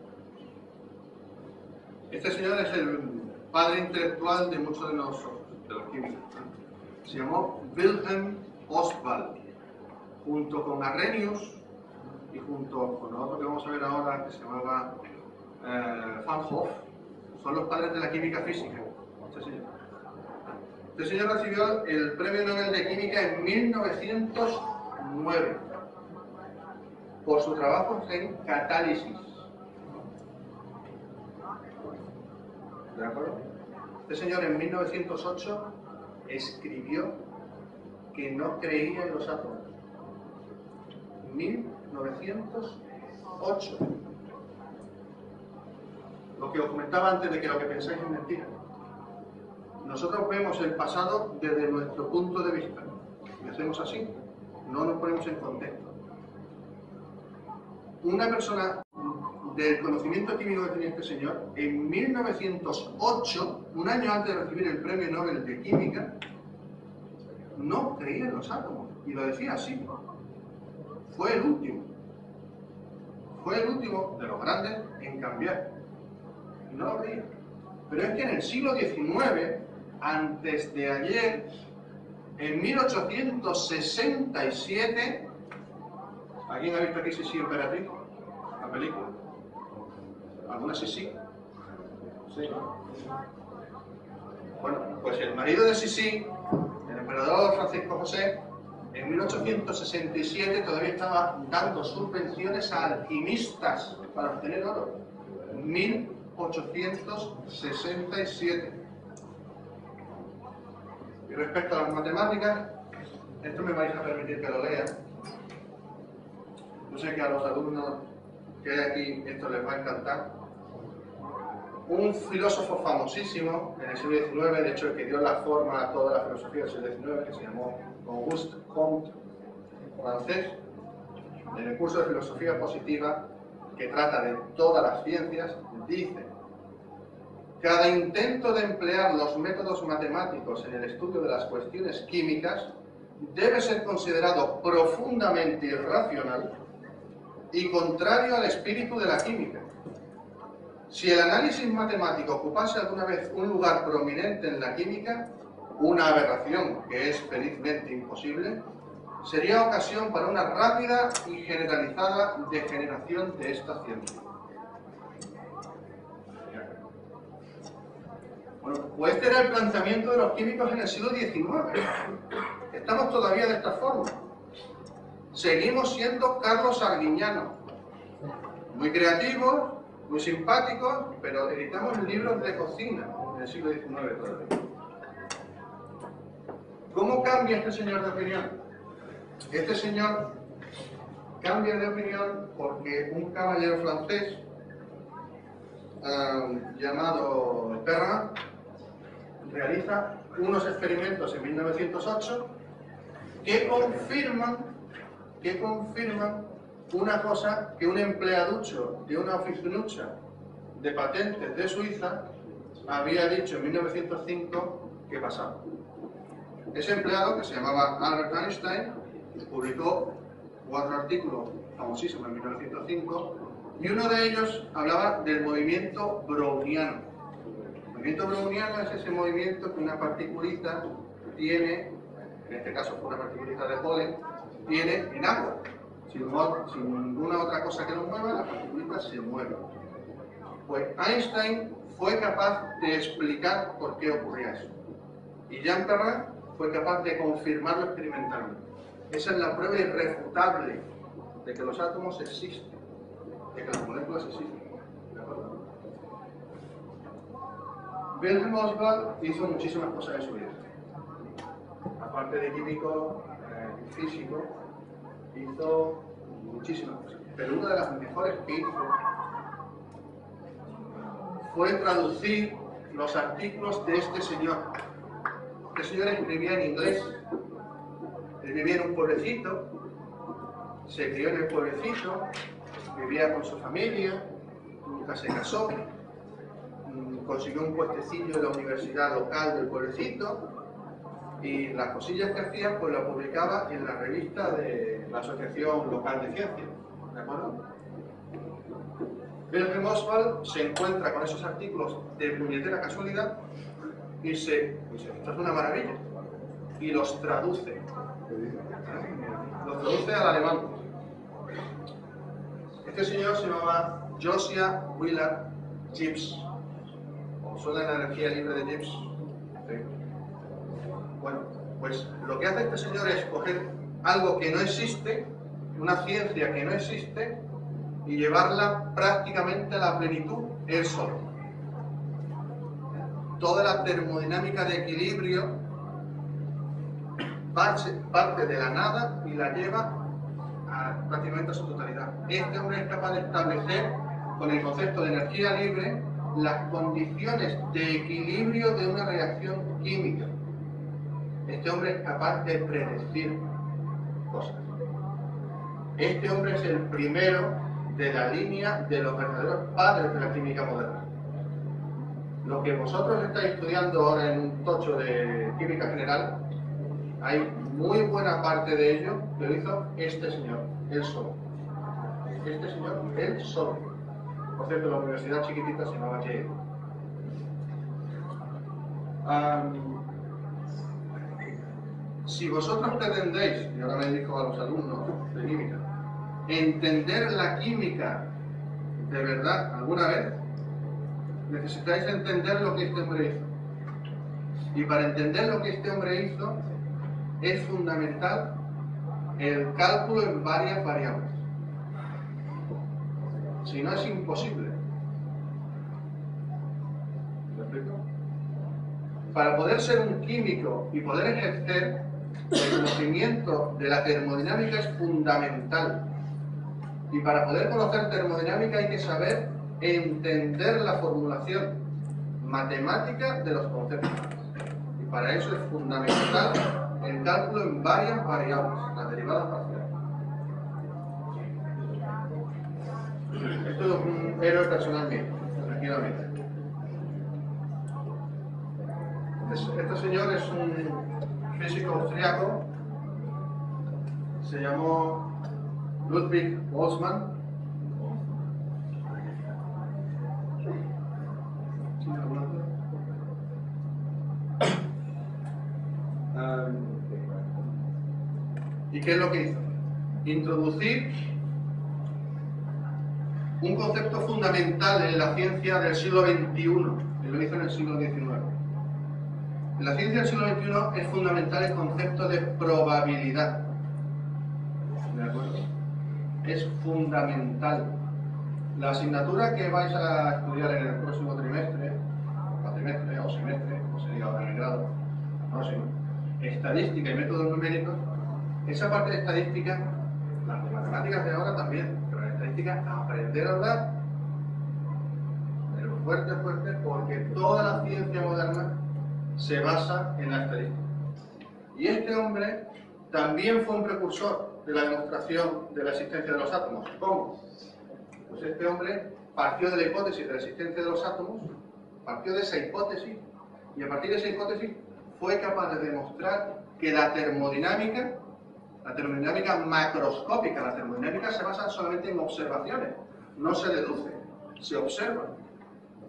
es el padre intelectual de muchos de nosotros, de los químicos. Se llamó Wilhelm Ostwald, junto con Arrhenius y junto con otro que vamos a ver ahora que se llamaba Van Hoff. Son los padres de la química física. Este señor. Este señor recibió el premio Nobel de Química en 1909 por su trabajo en catálisis. ¿De acuerdo? Este señor en 1908 escribió que no creía en los átomos. 1908. Lo que os comentaba antes de que lo que pensáis es mentira. Nosotros vemos el pasado desde nuestro punto de vista. Y hacemos así, no nos ponemos en contexto. Una persona del conocimiento químico que tenía este señor, en 1908, un año antes de recibir el premio Nobel de Química, no creía en los átomos, y lo decía así. Fue el último de los grandes en cambiar, y no lo creía. Pero es que en el siglo XIX, antes de ayer, en 1867, ¿a quién ha visto aquí Sisi Emperatriz? La película. ¿Alguna Sisi? Sí. Bueno, pues el marido de Sisi, el emperador Francisco José, en 1867 todavía estaba dando subvenciones a alquimistas para obtener oro. 1867. Y respecto a las matemáticas, esto me vais a permitir que lo lea. Yo sé que a los alumnos que hay aquí esto les va a encantar. Un filósofo famosísimo en el siglo XIX, de hecho el que dio la forma a toda la filosofía del siglo XIX, que se llamó Auguste Comte, francés, en el curso de filosofía positiva, que trata de todas las ciencias, dice: cada intento de emplear los métodos matemáticos en el estudio de las cuestiones químicas debe ser considerado profundamente irracional y contrario al espíritu de la química. Si el análisis matemático ocupase alguna vez un lugar prominente en la química, una aberración que es felizmente imposible, sería ocasión para una rápida y generalizada degeneración de esta ciencia. Bueno, pues este era el planteamiento de los químicos en el siglo XIX. Estamos todavía de esta forma. Seguimos siendo Carlos Arguiñano. Muy creativos, muy simpáticos, pero editamos libros de cocina en el siglo XIX todavía. ¿Cómo cambia este señor de opinión? Este señor cambia de opinión porque un caballero francés llamado Perrin realiza unos experimentos en 1908 que confirman una cosa que un empleaducho de una oficinucha de patentes de Suiza había dicho en 1905 que pasaba. Ese empleado, que se llamaba Albert Einstein, publicó 4 artículos famosísimos en 1905, y uno de ellos hablaba del movimiento browniano. El movimiento browniano es ese movimiento que una particulita tiene, en este caso fue una particulita de polen, tiene en agua. Sin ninguna otra cosa que lo mueva, la partícula se mueve. Pues Einstein fue capaz de explicar por qué ocurría eso. Y Jean Perrin fue capaz de confirmarlo experimentalmente. Esa es la prueba irrefutable de que los átomos existen, de que las moléculas existen. Wilhelm Oswald hizo muchísimas cosas en su vida. Aparte de químico, físico, hizo muchísimas cosas, pero una de las mejores que hizo fue traducir los artículos de este señor. Este señor escribía en inglés, él vivía en un pueblecito, se crió en el pueblecito, vivía con su familia, nunca se casó, consiguió un puestecillo en la universidad local del pueblecito, y las cosillas que hacía, pues las publicaba en la revista de la Asociación Local de Ciencias, ¿de acuerdo? Wilhelm Oswald se encuentra con esos artículos de puñetera casualidad y dice, esto es una maravilla, y los traduce al alemán. Este señor se llamaba Josiah Willard Gibbs, o suena la energía libre de Gibbs. ¿Sí? Bueno, pues lo que hace este señor es coger algo que no existe, una ciencia que no existe, y llevarla prácticamente a la plenitud él solo. Toda la termodinámica de equilibrio parte de la nada y la lleva prácticamente a su totalidad. Este hombre es capaz de establecer, con el concepto de energía libre, las condiciones de equilibrio de una reacción química. Este hombre es capaz de predecir cosas. Este hombre es el primero de la línea de los verdaderos padres de la química moderna. Lo que vosotros estáis estudiando ahora en un tocho de química general, hay muy buena parte de ello que lo hizo este señor, él solo. Este señor, él solo. Por cierto, la universidad chiquitita se llamaba Yale. Si vosotros pretendéis, y ahora me dirijo a los alumnos de química, entender la química de verdad alguna vez, necesitáis entender lo que este hombre hizo. Y para entender lo que este hombre hizo, es fundamental el cálculo en varias variables. Si no, es imposible. ¿Me explico? Para poder ser un químico y poder ejercer, el conocimiento de la termodinámica es fundamental. Y para poder conocer termodinámica hay que saber entender la formulación matemática de los conceptos. Y para eso es fundamental el cálculo en varias variables, las derivadas parciales. Esto es un héroe personal mío, tranquilamente. Este señor es un físico austriaco, se llamó Ludwig Boltzmann. ¿Y qué es lo que hizo? Introducir un concepto fundamental en la ciencia del siglo XXI, y lo hizo en el siglo XIX. En la ciencia del siglo XXI es fundamental el concepto de probabilidad. ¿De acuerdo? Es fundamental. La asignatura que vais a estudiar en el próximo trimestre, cuatrimestre o semestre, como se diga ahora en el grado, no sé, estadística y métodos numéricos, esa parte de estadística, las de matemáticas de ahora también, pero la estadística, aprender a hablar, pero fuerte, fuerte, porque toda la ciencia moderna se basa en la estadística. Y este hombre también fue un precursor de la demostración de la existencia de los átomos. ¿Cómo? Pues este hombre partió de la hipótesis de la existencia de los átomos, partió de esa hipótesis, y a partir de esa hipótesis fue capaz de demostrar que la termodinámica macroscópica, la termodinámica se basa solamente en observaciones, no se deduce, se observa.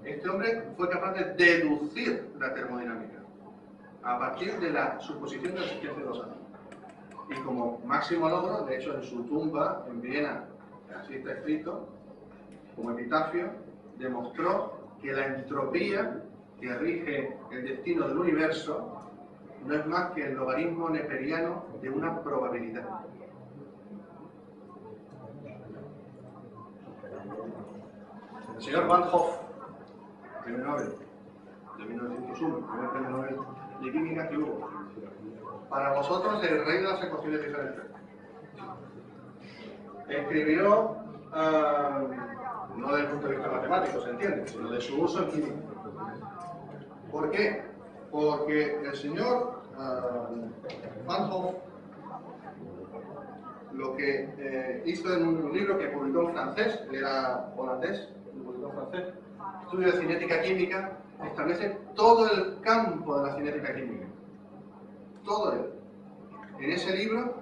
Este hombre fue capaz de deducir la termodinámica a partir de la suposición de la existencia de los átomos. Y como máximo logro, de hecho en su tumba en Viena, así está escrito, como epitafio, demostró que la entropía que rige el destino del universo no es más que el logaritmo neperiano de una probabilidad. El señor Van Hoff, premio Nobel de 1901, primer premio Nobel de química que hubo. Para vosotros, el rey de las ecuaciones diferentes. Escribió, no desde el punto de vista matemático, se entiende, sino de su uso en química. ¿Por qué? Porque el señor Van Hoff lo que hizo en un libro que publicó en francés, era holandés, lo publicó en francés, Estudio de Cinética Química, establece todo el campo de la cinética química. Todo él. En ese libro,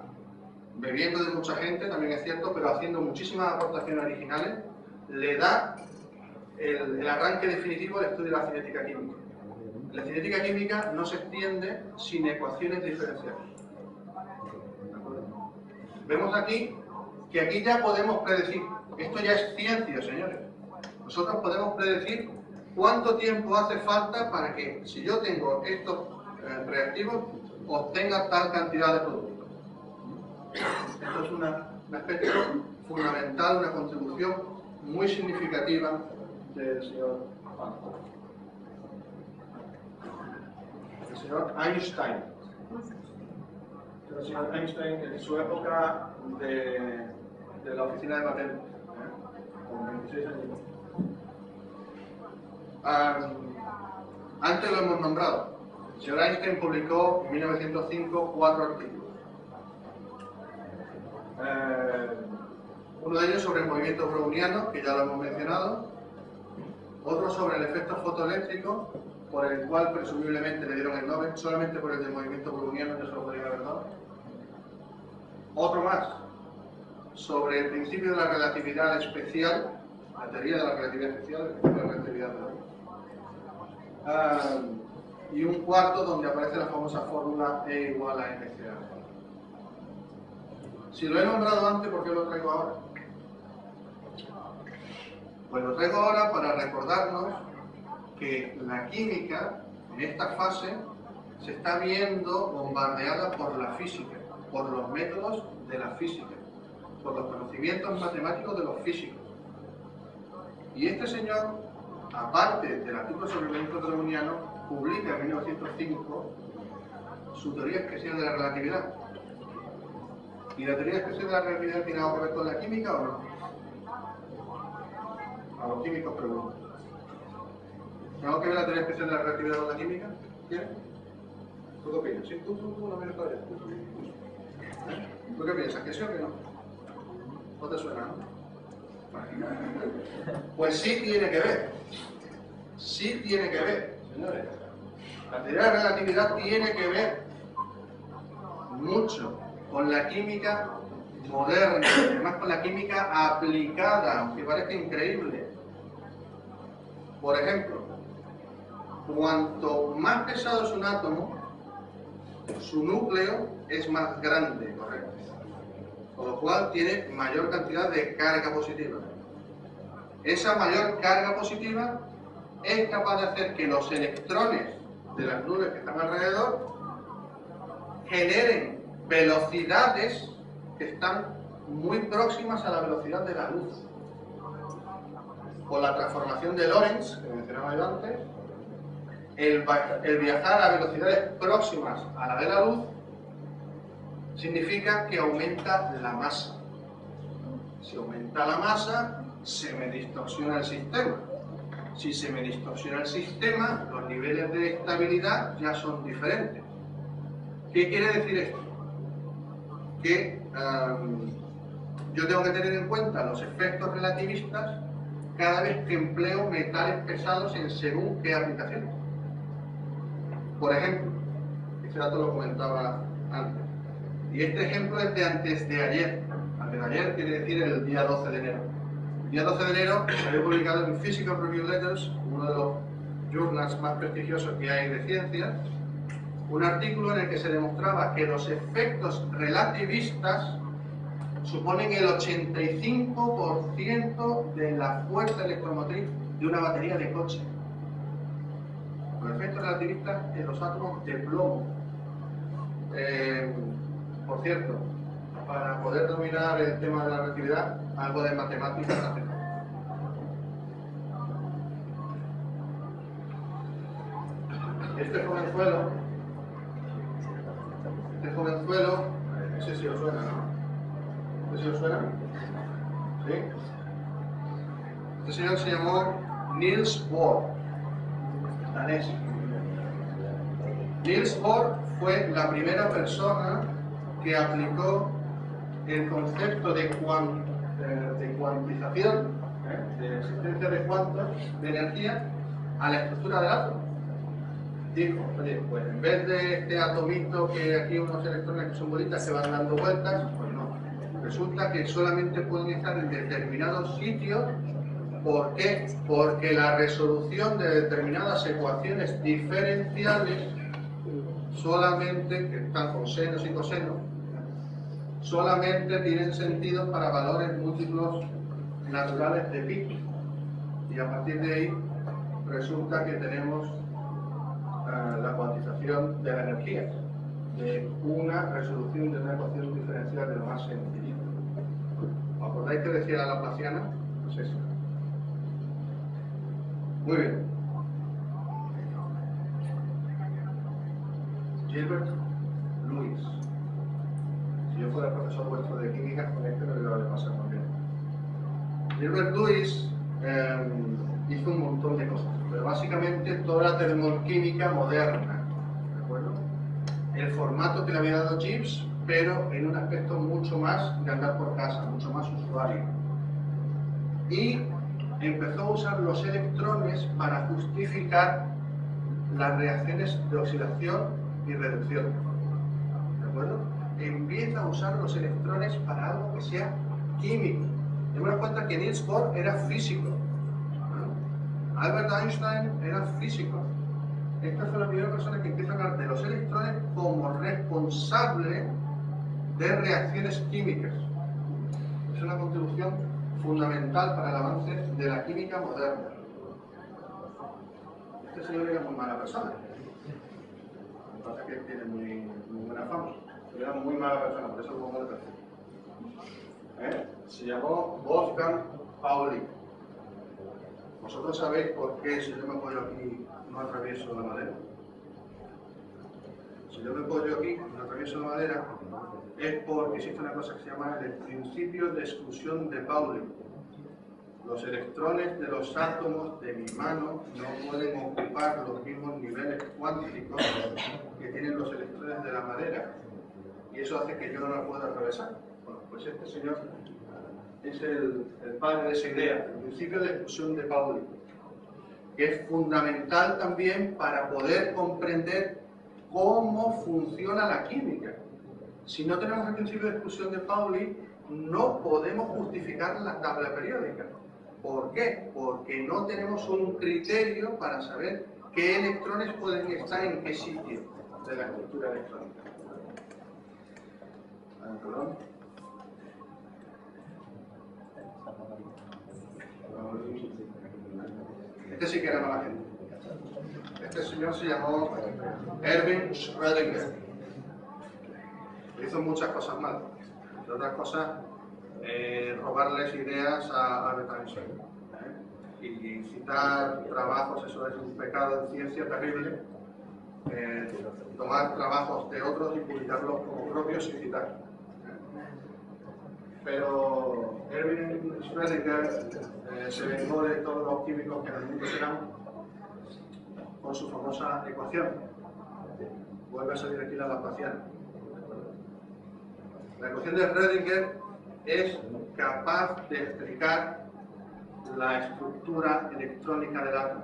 bebiendo de mucha gente, también es cierto, pero haciendo muchísimas aportaciones originales, le da el arranque definitivo del estudio de la cinética química. La cinética química no se extiende sin ecuaciones diferenciales. Vemos aquí que aquí ya podemos predecir. Esto ya es ciencia, señores. Nosotros podemos predecir cuánto tiempo hace falta para que, si yo tengo estos reactivos, obtenga tal cantidad de producto. Esto es un aspecto fundamental, una contribución muy significativa del señor Van Hoff. El señor Einstein. El señor Einstein, en su época de la oficina de patentes, con 26 años. Antes lo hemos nombrado. El señor Einstein publicó en 1905 4 artículos. Uno de ellos sobre el movimiento browniano, que ya lo hemos mencionado. Otro sobre el efecto fotoeléctrico, por el cual presumiblemente le dieron el Nobel, solamente por el del movimiento browniano, que se lo podría haber dado. Otro más, sobre el principio de la relatividad especial, la teoría de la relatividad especial, de la relatividad de hoy. Y un cuarto donde aparece la famosa fórmula E igual a mc. Si lo he nombrado antes, ¿por qué lo traigo ahora? Pues lo traigo ahora para recordarnos que la química en esta fase se está viendo bombardeada por la física, por los métodos de la física, por los conocimientos matemáticos de los físicos. Y este señor, aparte del artículo sobre el movimiento browniano, publica en 1905 su teoría especial de la relatividad. ¿Y la teoría especial de la relatividad tiene algo que ver con la química o no? A los químicos pregunto. ¿Tiene algo que ver la teoría especial de la relatividad con la química? ¿Tiene? ¿Tú qué opinas? ¿Sí? ¿Tú no miras para allá? ¿Tú qué piensas? ¿Que sí o que no? ¿No te suena, no? Pues sí tiene que ver. Sí tiene que ver, señores. La teoría de la relatividad tiene que ver mucho con la química moderna, además con la química aplicada, aunque parezca increíble. Por ejemplo, cuanto más pesado es un átomo, su núcleo es más grande, correcto. Con lo cual tiene mayor cantidad de carga positiva. Esa mayor carga positiva es capaz de hacer que los electrones de las nubes que están alrededor generen velocidades que están muy próximas a la velocidad de la luz. Con la transformación de Lorentz, que mencionaba yo antes, el viajar a velocidades próximas a la de la luz significa que aumenta la masa. Si aumenta la masa, se me distorsiona el sistema. Si se me distorsiona el sistema, los niveles de estabilidad ya son diferentes. ¿Qué quiere decir esto? Que yo tengo que tener en cuenta los efectos relativistas cada vez que empleo metales pesados en según qué aplicaciones. Por ejemplo, este dato lo comentaba antes. Y este ejemplo es de antes de ayer. Antes de ayer quiere decir el día 12 de enero. El día 12 de enero se había publicado en Physical Review Letters, uno de los journals más prestigiosos que hay de ciencias, un artículo en el que se demostraba que los efectos relativistas suponen el 85% de la fuerza electromotriz de una batería de coche. Los efectos relativistas en los átomos de plomo. Por cierto, para poder dominar el tema de la relatividad, algo de matemáticas hacemos. Este jovenzuelo, no sé si os suena, ¿no? ¿No sé si os suena? ¿Sí? Este señor se llamó Niels Bohr, danés. Niels Bohr fue la primera persona que aplicó el concepto de cuantización, de existencia de cuantos de energía a la estructura del átomo. Dijo, oye, pues en vez de este atomito que aquí unos electrones que son bolitas se van dando vueltas, pues no. Resulta que solamente pueden estar en determinados sitios. ¿Por qué? Porque la resolución de determinadas ecuaciones diferenciales, solamente que están con senos y cosenos, solamente tienen sentido para valores múltiplos naturales de pi, y a partir de ahí resulta que tenemos la cuantización de la energía de una resolución de una ecuación diferencial de lo más sencillito. ¿Os acordáis que decía la laplaciana? Pues eso. Muy bien. Gilbert Lewis. Si yo fuera profesor vuestro de química, con este no le voy a pasar muy bien. Gilbert Lewis hizo un montón de cosas, pero básicamente toda la termoquímica moderna, ¿de acuerdo? El formato que le había dado Gibbs, pero en un aspecto mucho más de andar por casa, mucho más usuario. y empezó a usar los electrones para justificar las reacciones de oxidación y reducción. ¿De acuerdo? Empieza a usar los electrones para algo que sea químico. Tenemos en cuenta que Niels Bohr era físico, ¿no? Albert Einstein era físico. Estas son las primeras personas que empiezan a hablar de los electrones como responsable de reacciones químicas. Es una contribución fundamental para el avance de la química moderna. Este señor era muy mala persona. Lo que pasa es que tiene muy buena fama. Era muy mala persona, por eso lo pongo de perfil. Se llamó Wolfgang Pauling. Vosotros sabéis por qué, si yo me apoyo aquí, no atravieso la madera. Si yo me apoyo aquí, no atravieso la madera, es porque existe una cosa que se llama el principio de exclusión de Pauling. Los electrones de los átomos de mi mano no pueden ocupar los mismos niveles cuánticos que tienen los electrones de la madera. Y eso hace que yo no la pueda atravesar. Bueno, pues este señor es el padre de esa idea, el principio de exclusión de Pauling, que es fundamental también para poder comprender cómo funciona la química. Si no tenemos el principio de exclusión de Pauling, no podemos justificar la tabla periódica. ¿Por qué? Porque no tenemos un criterio para saber qué electrones pueden estar en qué sitio de la estructura electrónica. Este sí que era mala gente. Este señor se llamó Erwin Schrödinger. Hizo muchas cosas mal. Entre otras cosas, robarles ideas a Albert Einstein. Y citar trabajos, eso es un pecado de ciencia terrible. Tomar trabajos de otros y publicarlos como propios y citar. Pero Erwin Schrödinger se vengó de todos los químicos que en el mundo eran con su famosa ecuación. Vuelve a salir aquí la Laplaciana. La ecuación de Schrödinger es capaz de explicar la estructura electrónica del átomo.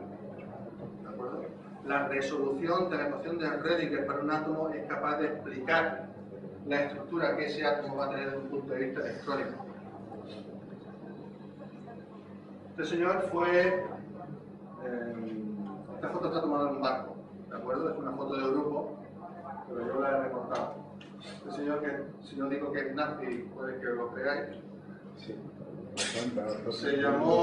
¿De acuerdo? La resolución de la ecuación de Schrödinger para un átomo es capaz de explicar la estructura que ese átomo va a tener desde un punto de vista electrónico. Este señor fue... esta foto está tomada en un barco, ¿de acuerdo? Es una foto de grupo, pero yo la he recortado. Este señor que, si no digo que es nazi, puede que lo creáis. Sí. Se llamó...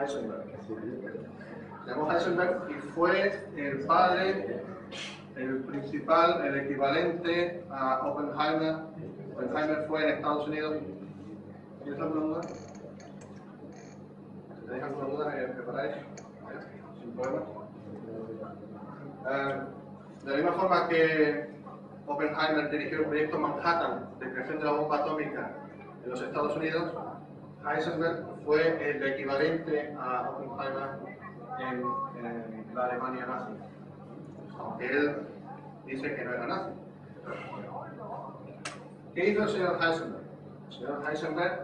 Heisenberg. Se llamó Heisenberg y fue el padre, el principal, el equivalente a Oppenheimer. Oppenheimer fue en Estados Unidos. ¿Tienes alguna duda? Si tenéis alguna duda, me preparáis. Sin problema. De la misma forma que Oppenheimer dirigió el proyecto Manhattan de creación de la bomba atómica en los Estados Unidos, Heisenberg fue el equivalente a Oppenheimer en la Alemania nazi, aunque él dice que no era nazi. ¿Qué hizo el señor Heisenberg? El señor Heisenberg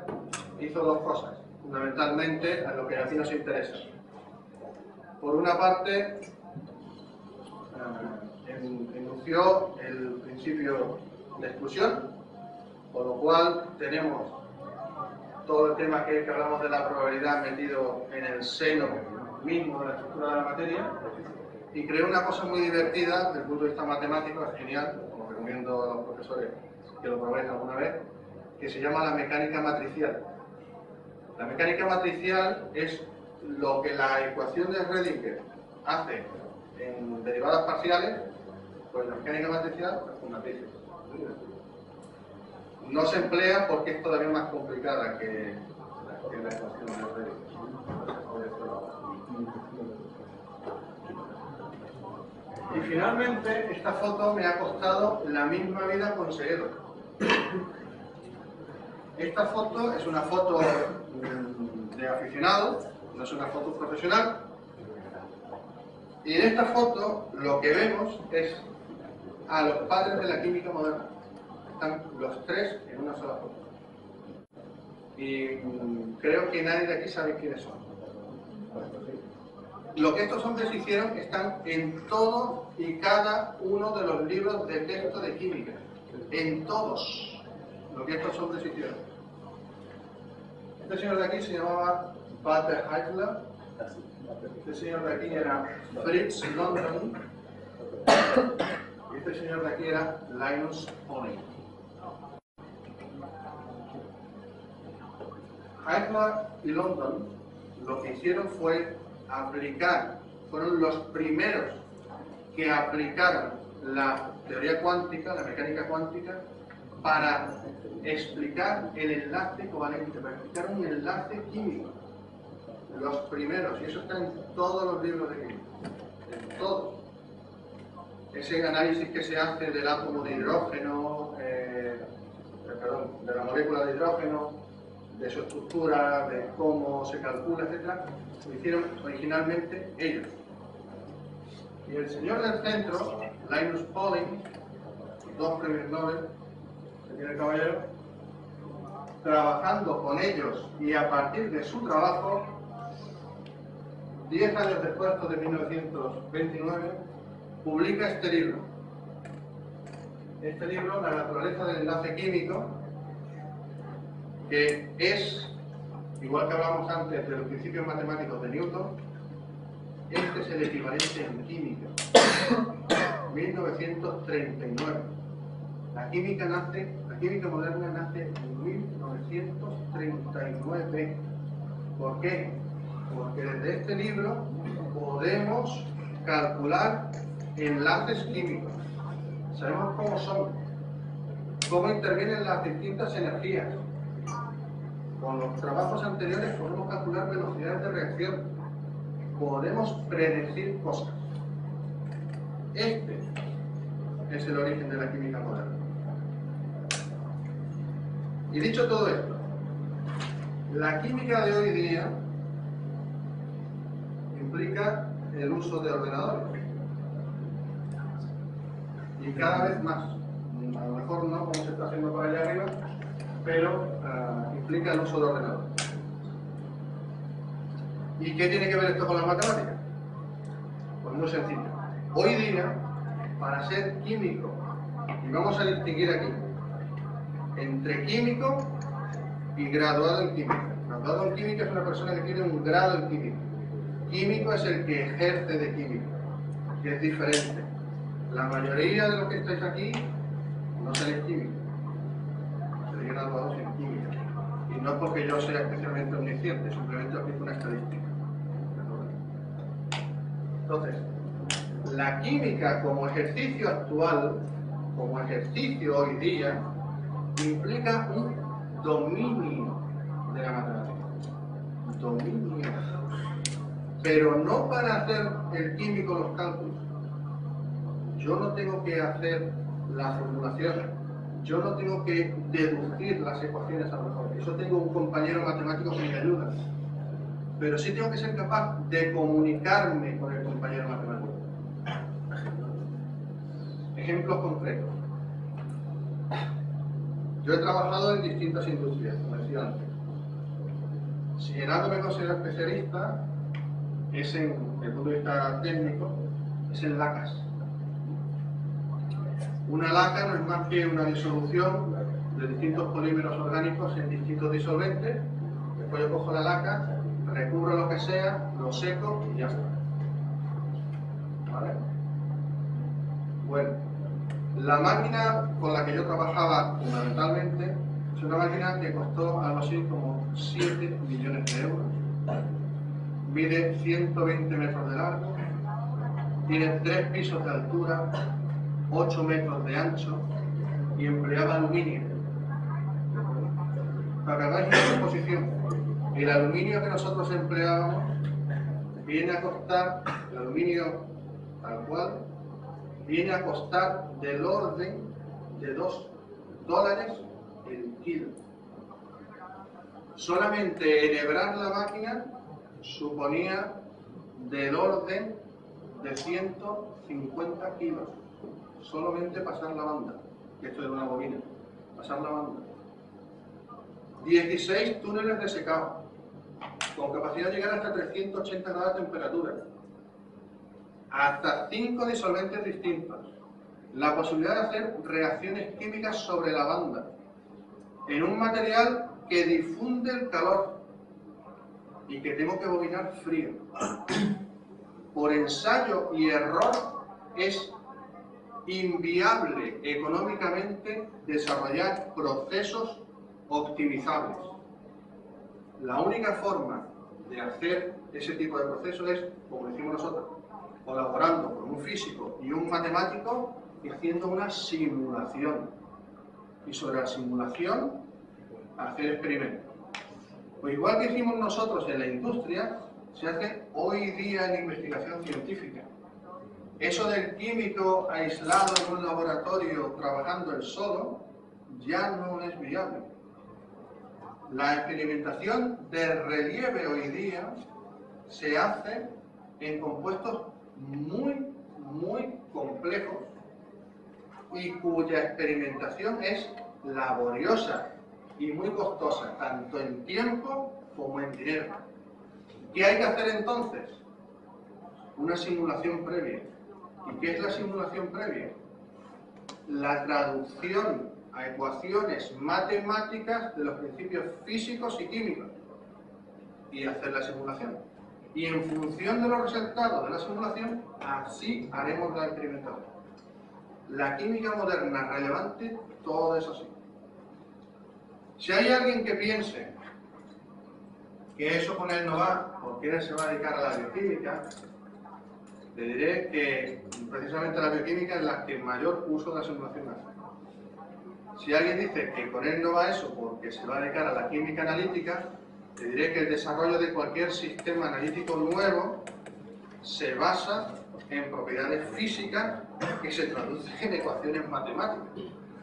hizo dos cosas, fundamentalmente a lo que a mí nos interesa. Por una parte, enunció el principio de exclusión, por lo cual tenemos todo el tema que hablamos de la probabilidad metido en el seno mismo de la estructura de la materia, y creó una cosa muy divertida desde el punto de vista matemático, es genial, os recomiendo a los profesores que lo probéis alguna vez, que se llama la mecánica matricial. La mecánica matricial es lo que la ecuación de Schrödinger hace en derivadas parciales, pues la mecánica matricial es una matriz. No se emplea porque es todavía más complicada que la ecuación de Schrödinger. Y finalmente, esta foto me ha costado la misma vida conseguirla. Esta foto es una foto de aficionado, no es una foto profesional. Y en esta foto lo que vemos es a los padres de la química moderna. están los tres en una sola foto. Y creo que nadie de aquí sabe quiénes son. Lo que estos hombres hicieron están en todo y cada uno de los libros de texto de química. En todos lo que estos hombres hicieron. Este señor de aquí se llamaba Walter Heitler. Este señor de aquí era Fritz London. Y este señor de aquí era Linus Pauling. Heitler y London lo que hicieron fue aplicar, fueron los primeros que aplicaron la teoría cuántica, la mecánica cuántica, para explicar el enlace covalente, para explicar un enlace químico. Los primeros, y eso está en todos los libros de química, en todos. Ese análisis que se hace del átomo de hidrógeno, perdón, de la molécula de hidrógeno, de su estructura, de cómo se calcula, etcétera, lo hicieron originalmente ellos. Y el señor del centro, Linus Pauling, 2 premios Nobel, que tiene el caballero, trabajando con ellos y a partir de su trabajo, 10 años después de 1929, publica este libro. Este libro, La naturaleza del enlace químico, que es, igual que hablábamos antes de los principios matemáticos de Newton, este es el equivalente en química. 1939. La química moderna nace en 1939. ¿Por qué? Porque desde este libro podemos calcular enlaces químicos. Sabemos cómo son, cómo intervienen las distintas energías. Con los trabajos anteriores podemos calcular velocidades de reacción, podemos predecir cosas. Este es el origen de la química moderna. Y dicho todo esto, la química de hoy día implica el uso de ordenadores. Y cada vez más, a lo mejor no como se está haciendo para allá arriba, pero implica el uso de ordenadores. ¿Y qué tiene que ver esto con las matemáticas? Pues muy sencillo. Hoy día, para ser químico, y vamos a distinguir aquí, entre químico y graduado en química. Graduado en química es una persona que tiene un grado en química. Químico es el que ejerce de químico, que es diferente. La mayoría de los que estáis aquí no seréis químicos. Seréis graduados en química. Y no es porque yo sea especialmente omnisciente, simplemente os pido una estadística. Entonces, la química como ejercicio actual, como ejercicio hoy día, implica un dominio de la matemática. Dominio. Pero no para hacer el químico los cálculos. Yo no tengo que hacer la formulación, yo no tengo que deducir las ecuaciones a lo mejor. Eso tengo un compañero matemático que me ayuda. Pero sí tengo que ser capaz de comunicarme con el compañero matemático. Ejemplos concretos. Yo he trabajado en distintas industrias, como decía antes. Si en algo me considero especialista, es en, desde el punto de vista técnico, es en lacas. Una laca no es más que una disolución de distintos polímeros orgánicos en distintos disolventes. Después yo cojo la laca, recubro lo que sea, lo seco y ya está. ¿Vale? Bueno, la máquina con la que yo trabajaba fundamentalmente es una máquina que costó algo así como 7 millones de euros. Mide 120 metros de largo, tiene 3 pisos de altura, 8 metros de ancho y empleaba aluminio. Para que hagáis una composición, el aluminio que nosotros empleábamos viene a costar, el aluminio tal cual, viene a costar del orden de $2 el kilo. Solamente enhebrar la máquina suponía del orden de 150 kilos. Solamente pasar la banda, que esto era una bobina, pasar la banda. 16 túneles de secado, con capacidad de llegar hasta 380 grados de temperatura, hasta 5 disolventes distintos, la posibilidad de hacer reacciones químicas sobre la banda, en un material que difunde el calor y que tengo que bobinar frío. Por ensayo y error es inviable económicamente desarrollar procesos optimizables. La única forma de hacer ese tipo de procesos es, como decimos nosotros, colaborando con un físico y un matemático y haciendo una simulación. Y sobre la simulación, hacer experimentos. Pues igual que hicimos nosotros en la industria, se hace hoy día en investigación científica. Eso del químico aislado en un laboratorio trabajando él solo, ya no es viable. La experimentación de relieve hoy día se hace en compuestos muy complejos y cuya experimentación es laboriosa y muy costosa, tanto en tiempo como en dinero. ¿Qué hay que hacer entonces? Una simulación previa. ¿Y qué es la simulación previa? La traducción a ecuaciones matemáticas de los principios físicos y químicos y hacer la simulación. Y en función de los resultados de la simulación, así haremos la experimentación. La química moderna relevante, todo eso sí. Si hay alguien que piense que eso con él no va, porque él se va a dedicar a la bioquímica, le diré que precisamente la bioquímica es la que mayor uso de la simulación hace. Si alguien dice que con él no va eso porque se va a dedicar a la química analítica, te diré que el desarrollo de cualquier sistema analítico nuevo se basa en propiedades físicas que se traducen en ecuaciones matemáticas.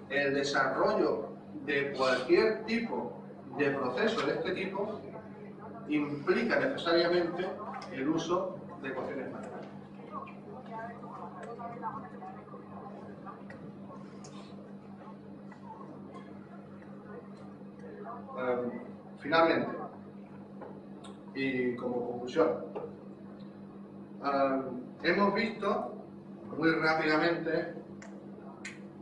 El desarrollo de cualquier tipo de proceso de este tipo implica necesariamente el uso de ecuaciones matemáticas. Finalmente, y como conclusión, hemos visto muy rápidamente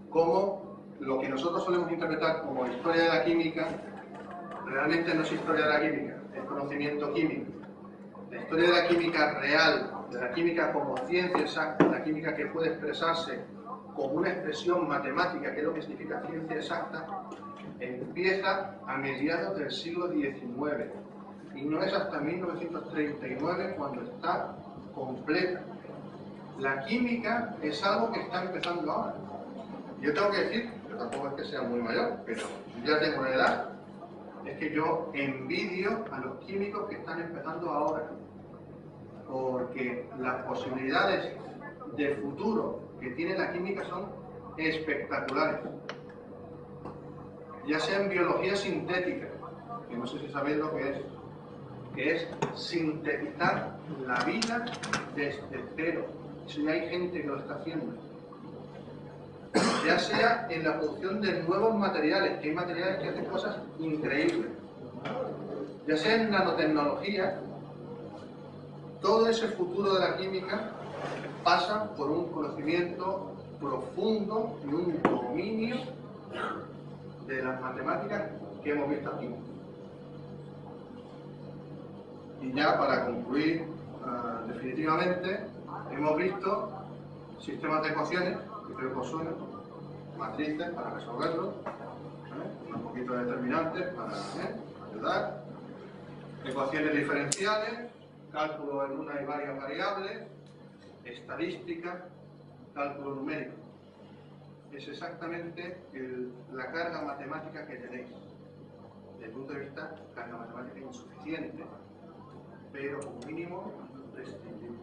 cómo lo que nosotros solemos interpretar como historia de la química realmente no es historia de la química, es conocimiento químico. La historia de la química real, de la química como ciencia exacta, de la química que puede expresarse como una expresión matemática, que es lo que significa ciencia exacta, empieza a mediados del siglo XIX y no es hasta 1939 cuando está completa. La química es algo que está empezando ahora. Yo tengo que decir, yo tampoco es que sea muy mayor, pero ya tengo una edad, es que yo envidio a los químicos que están empezando ahora, porque las posibilidades de futuro que tiene la química son espectaculares. Ya sea en biología sintética, que no sé si sabéis lo que es sintetizar la vida desde cero. Si no hay gente que lo está haciendo. Ya sea en la producción de nuevos materiales, que hay materiales que hacen cosas increíbles. Ya sea en nanotecnología, todo ese futuro de la química pasa por un conocimiento profundo y un dominio de las matemáticas que hemos visto aquí. Y ya para concluir, definitivamente, hemos visto sistemas de ecuaciones, que creo que os suenan, matrices para resolverlos, un poquito de determinantes para ayudar, ecuaciones diferenciales, cálculo en una y varias variables, estadística, cálculo numérico. Es exactamente la carga matemática que tenéis. Desde el punto de vista, carga matemática insuficiente, pero como mínimo, imprescindible.